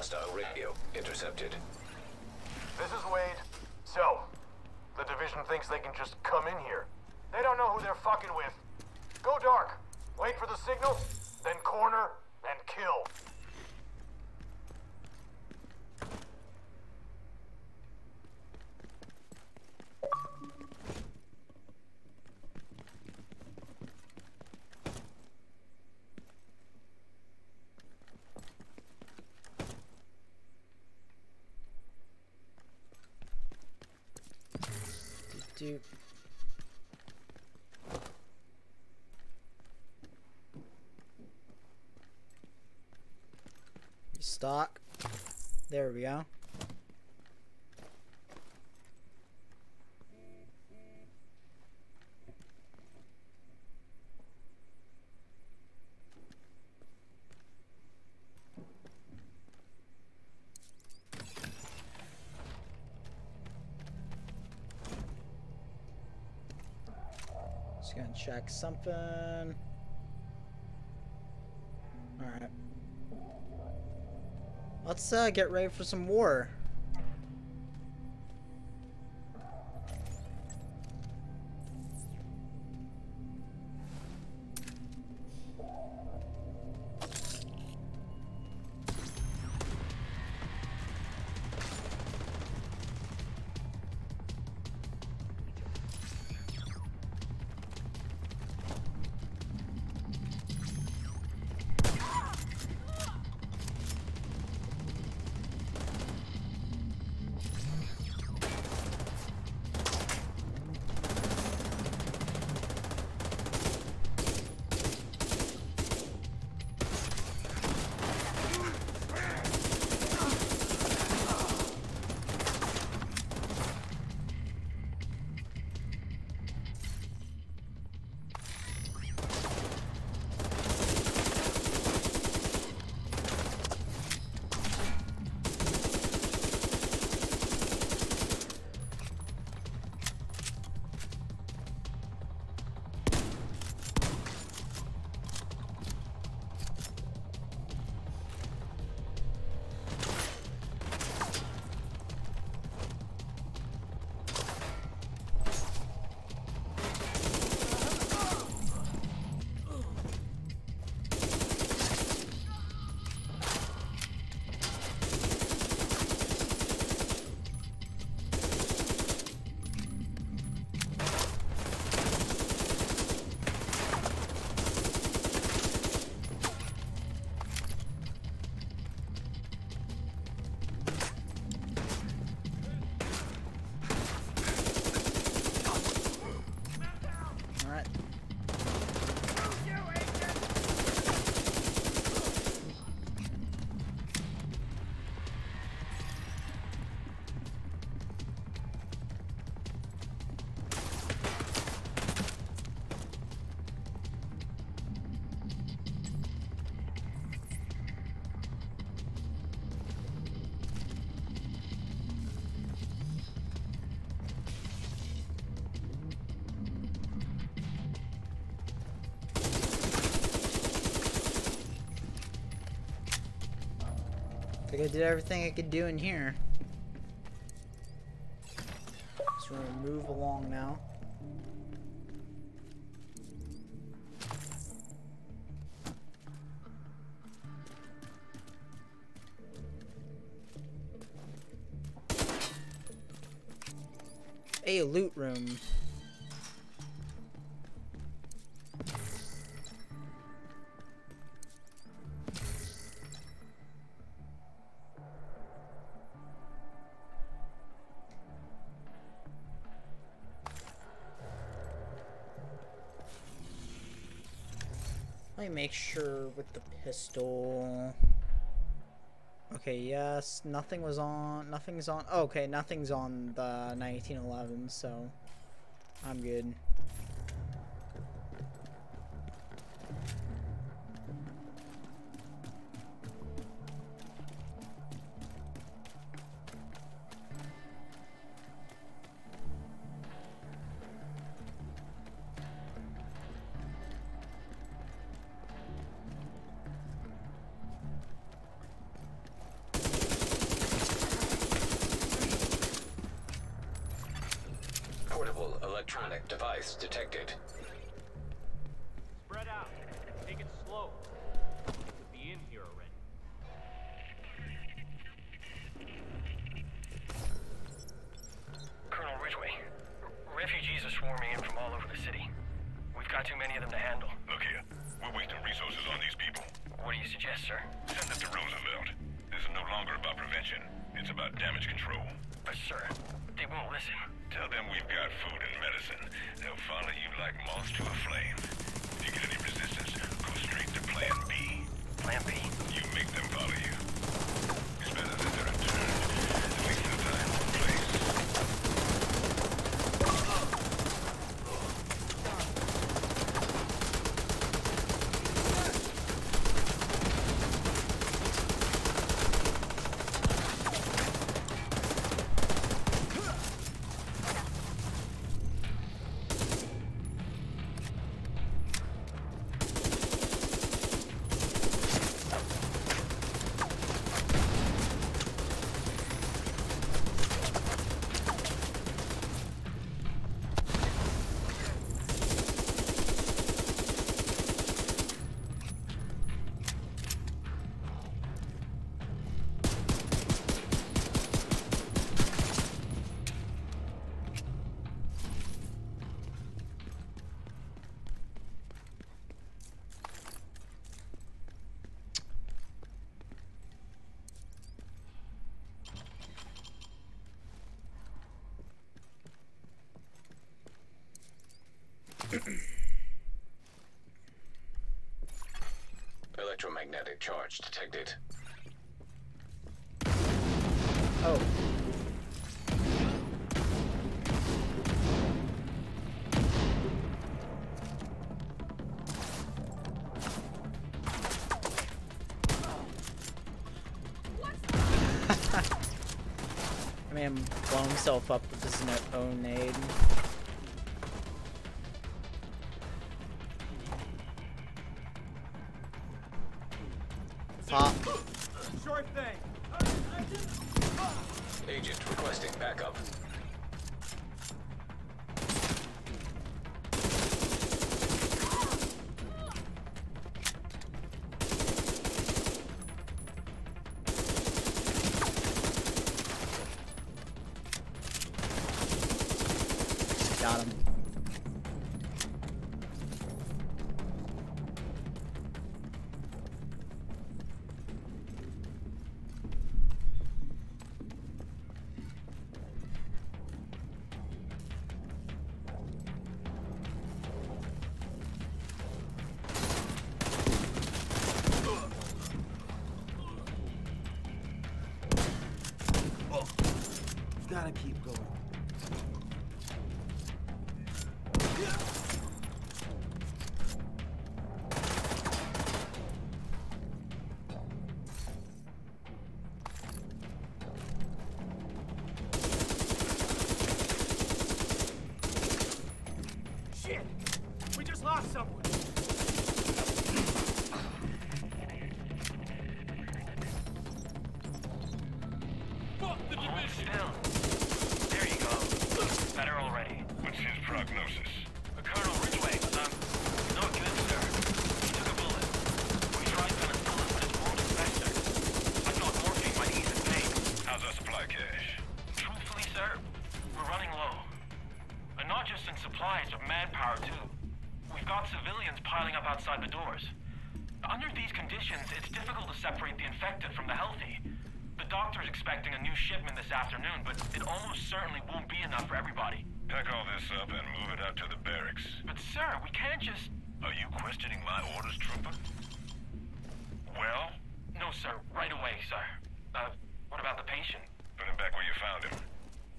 Hostile radio intercepted. This is Wade. So, the Division thinks they can just come in here. They don't know who they're fucking with. Go dark, wait for the signal, then corner and kill. Dude. Stock. There we go. Just gonna check something. All right. Let's uh, get ready for some war. Like I did everything I could do in here. So we're gonna move along now. A loot room. Let me make sure with the pistol. Okay, yes, nothing was on, nothing's on, oh, okay, nothing's on the nineteen eleven, so I'm good. Electronic device detected. Spread out. Take it slow. We'll be in here already. Colonel Ridgeway, refugees are swarming in from all over the city. We've got too many of them to handle. Look here. We're wasting resources on these people. What do you suggest, sir? Send them to Roosevelt. This is no longer about prevention. It's about damage control. But, sir, they won't listen. Tell them we've got food and medicine. They'll follow you like moths to a flame. If you get any resistance, go straight to Plan B. Plan B? You make them follow you. It's better that they're returned. It makes the time or place. Electromagnetic charge detected. Oh. I mean, blow himself up with his own nade. Pop. Short thing. Agent requesting backup. Got him. Gotta keep going. Shit! We just lost someone! Fuck the Division! Hold still. There you go. Better already. What's his prognosis? Uh, Colonel Ridgeway, um, not good, sir. He took a bullet. We tried penicillin, but it's world faster. I thought morphine might ease his pain. How's our supply cash? Truthfully, sir, we're running low. And not just in supplies, but manpower, too. We've got civilians piling up outside the doors. Under these conditions, it's difficult to separate the infected from the healthy. The doctor's expecting a new shipment this afternoon, but it almost certainly won't be enough for everybody. Pack all this up and move it out to the barracks. But sir, we can't just... Are you questioning my orders, Trooper? Well? No, sir. Right away, sir. Uh, what about the patient? Put him back where you found him.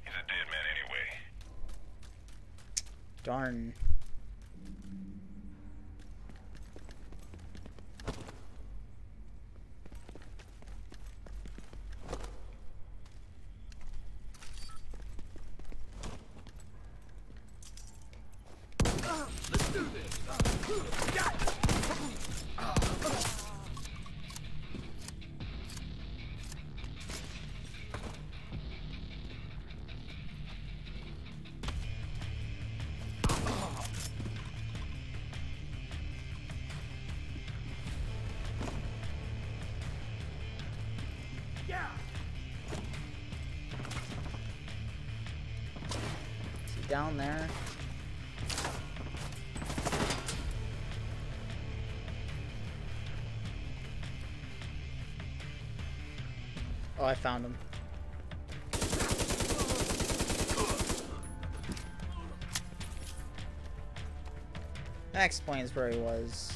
He's a dead man anyway. Darn. Down there. Oh, I found him. That explains where he was.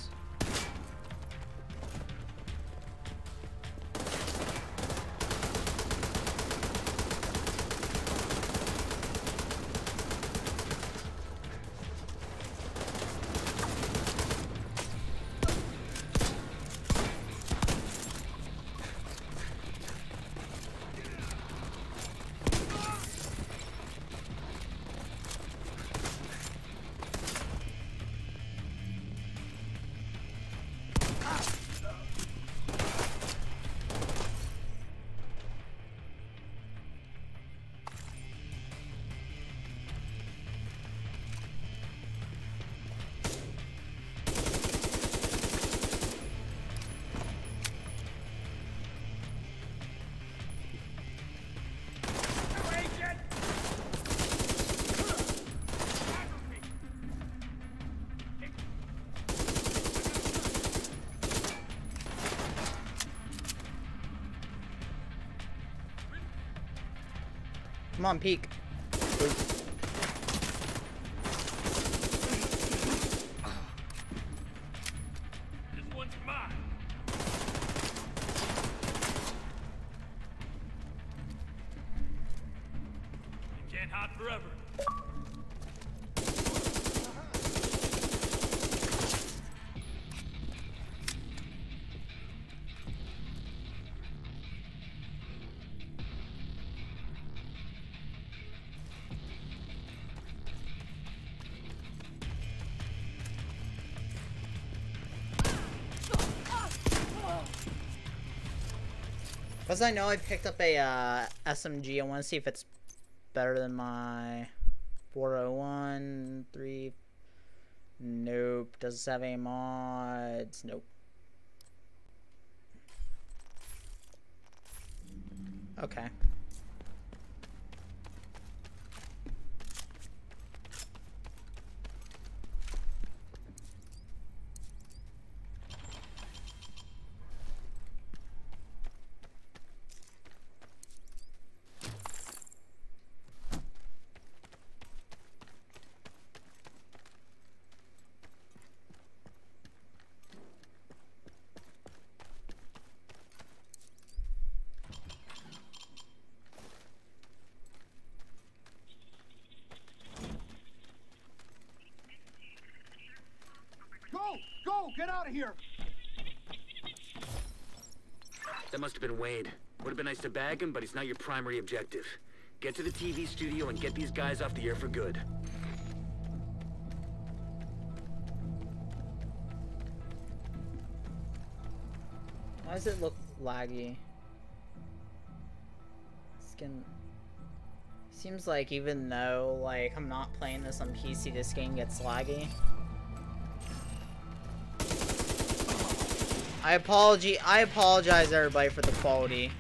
Come on, peek. Because I know I picked up a uh, S M G, I want to see if it's better than my four oh one, three, nope, does it have any mods, nope. Okay. Go! Get out of here! That must have been Wade. Would have been nice to bag him, but he's not your primary objective. Get to the T V studio and get these guys off the air for good. Why does it look laggy? Let's can... Seems like even though, like, I'm not playing this on P C, this game gets laggy. I apology- I apologize everybody for the quality.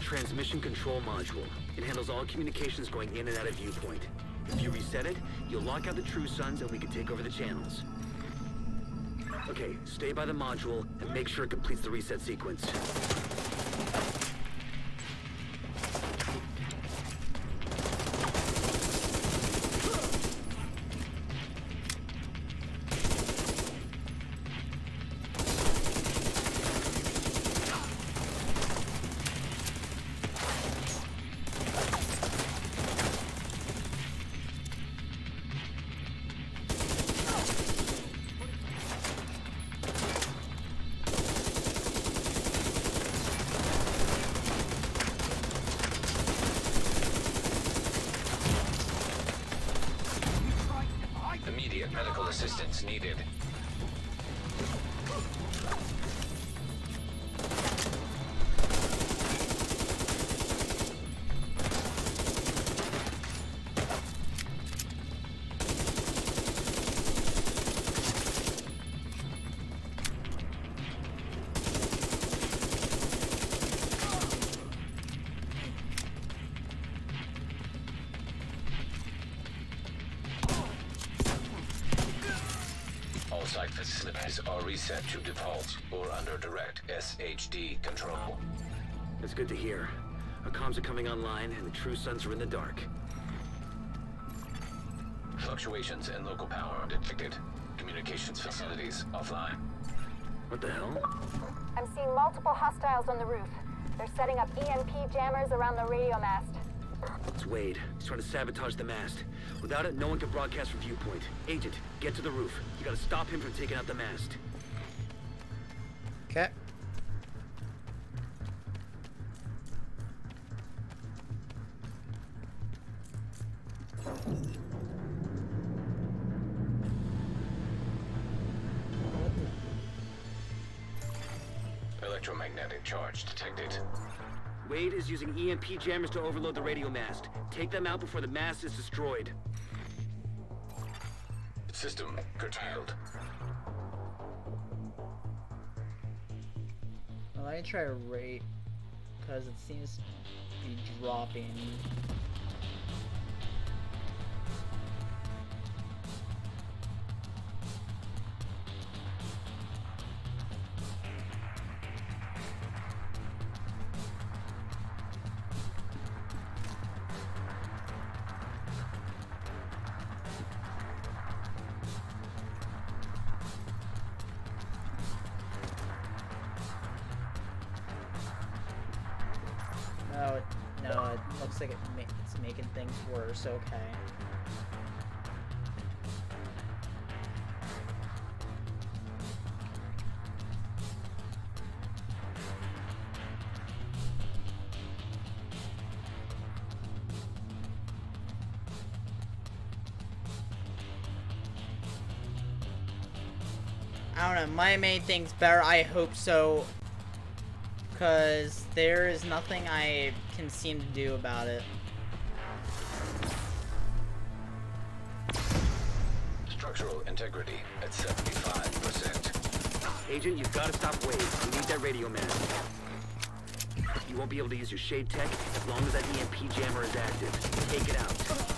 Transmission control module. It handles all communications going in and out of viewpoint. If you reset it, you'll lock out the True Sons and we can take over the channels. Okay, stay by the module and make sure it completes the reset sequence. Facilities are reset to default or under direct S H D control. That's good to hear. Our comms are coming online and the True Sons are in the dark. Fluctuations in local power are detected. Communications facilities offline. What the hell? I'm seeing multiple hostiles on the roof. They're setting up E M P jammers around the radio mast. It's Wade. He's trying to sabotage the mast. Without it, no one can broadcast from viewpoint. Agent, get to the roof. You gotta stop him from taking out the mast. Okay. Electromagnetic charge detected. Wade is using E M P jammers to overload the radio mast. Take them out before the mast is destroyed. System curtailed. Well, let me try a rate, because it seems to be dropping. Worse, okay. I don't know, my main thing's better, I hope so, because there is nothing I can seem to do about it. Integrity at seventy-five percent. Agent, you've got to stop Wade. You need that radio man. You won't be able to use your shade tech as long as that E M P jammer is active. Take it out.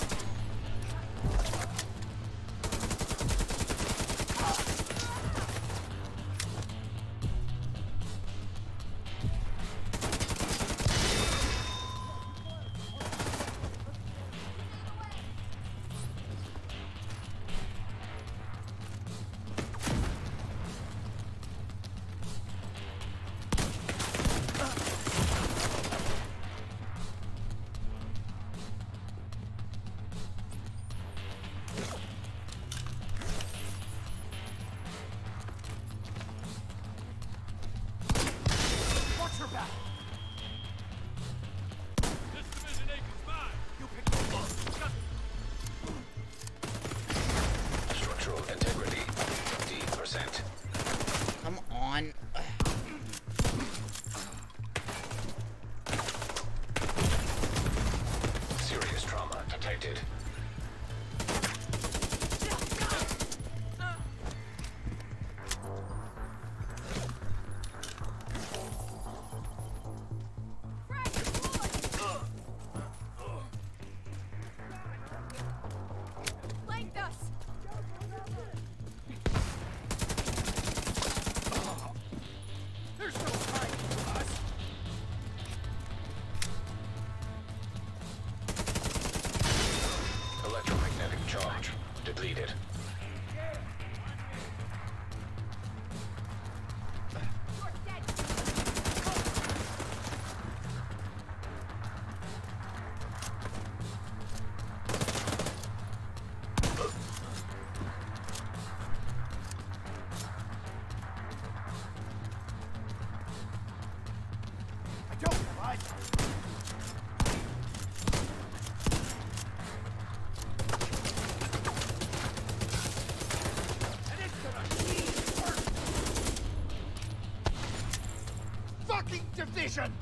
fucking division!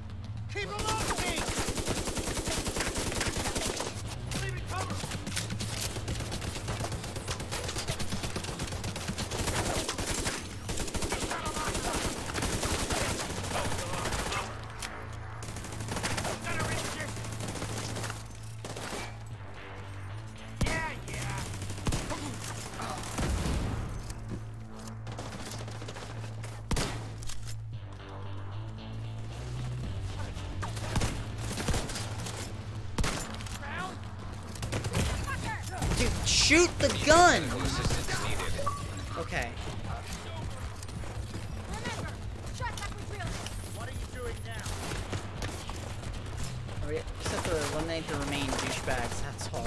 Keep along, Pete! Leave it cover! Shoot the gun! Okay. Except for one night to remain douchebags, that's all.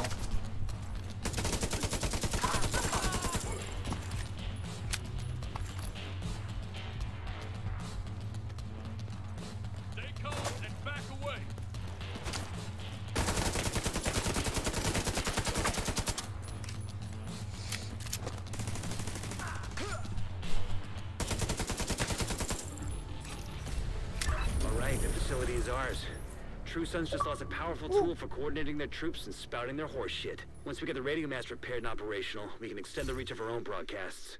True Sons just lost a powerful tool for coordinating their troops and spouting their horse shit. Once we get the radio mast repaired and operational, we can extend the reach of our own broadcasts.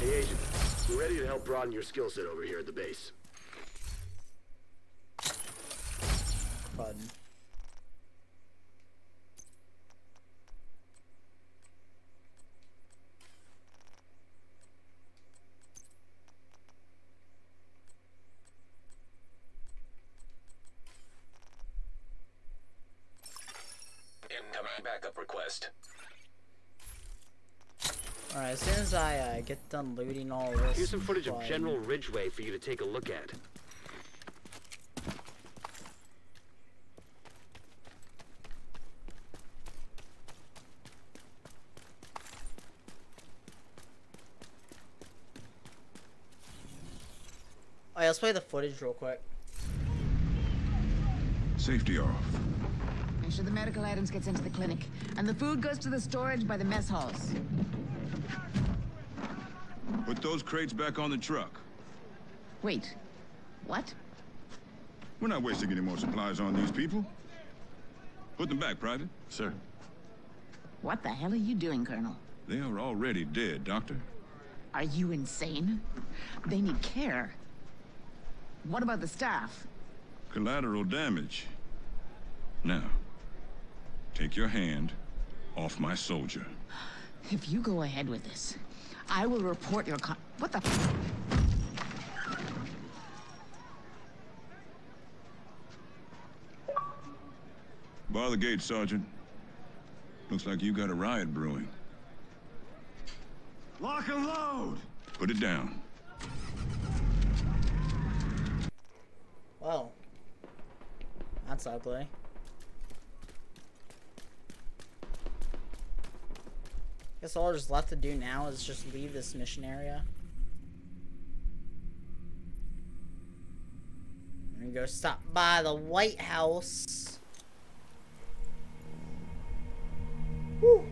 Hey, Agent. We're ready to help broaden your skill set over here at the base. Alright, as soon as I uh, get done looting all this... Here's some footage of General Ridgeway for you to take a look at. Alright, let's play the footage real quick. Safety off. Make sure the medical items gets into the clinic, and the food goes to the storage by the mess halls. Put those crates back on the truck. Wait, what? We're not wasting any more supplies on these people. Put them back, Private. Sir. What the hell are you doing, Colonel? They are already dead, Doctor. Are you insane? They need care. What about the staff? Collateral damage. Now, take your hand off my soldier. If you go ahead with this, I will report your con- What the- Bar the gate, Sergeant. Looks like you got a riot brewing. Lock and load! Put it down. Well, that's ugly. Guess all there's left to do now is just leave this mission area. I'm gonna go stop by the White House. Woo.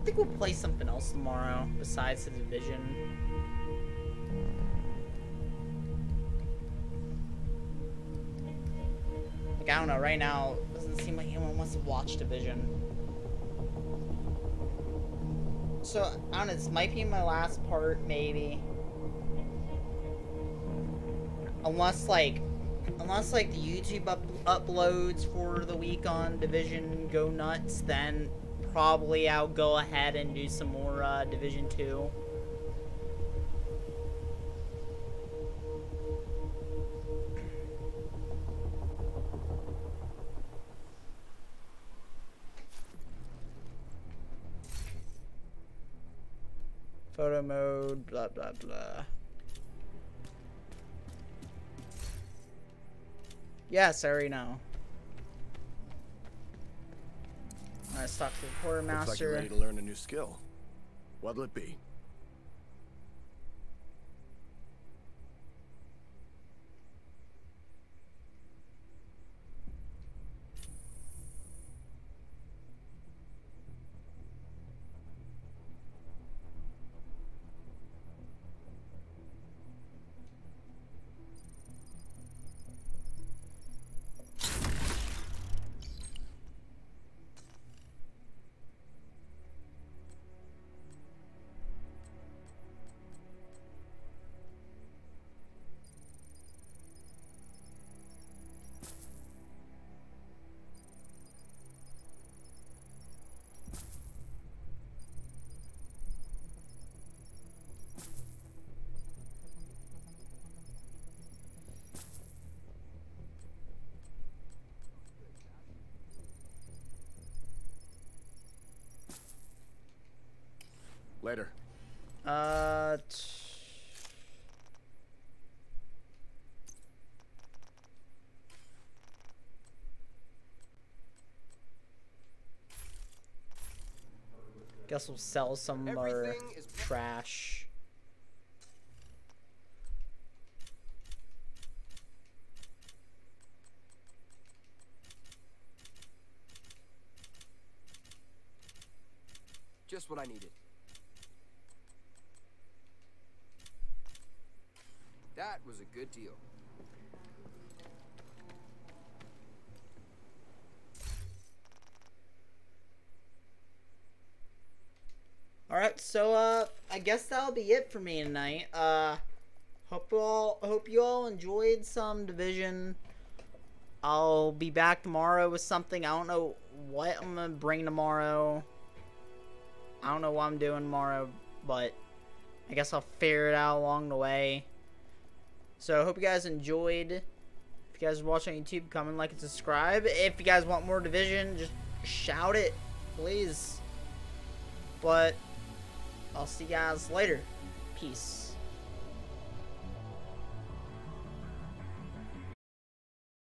I think we'll play something else tomorrow besides The Division. Like, I don't know, right now it doesn't seem like anyone wants to watch Division. So, I don't know, this might be my last part, maybe. Unless, like, unless, like, the YouTube up uploads for the week on Division go nuts, then probably I'll go ahead and do some more, uh, Division two. Photo mode, blah, blah, blah. Yes, I already know. All right, talk to the quartermaster. Looks like you're ready to learn a new skill. What'll it be? Later. Uh... Guess we'll sell some more trash. Just what I needed. That was a good deal. Alright, so, uh, I guess that'll be it for me tonight. Uh, hope you all, hope you all enjoyed some Division. I'll be back tomorrow with something. I don't know what I'm gonna bring tomorrow. I don't know what I'm doing tomorrow, but I guess I'll figure it out along the way. So, I hope you guys enjoyed. If you guys are watching on YouTube, comment, like, and subscribe. If you guys want more Division, just shout it, please. But... I'll see you guys later. Peace.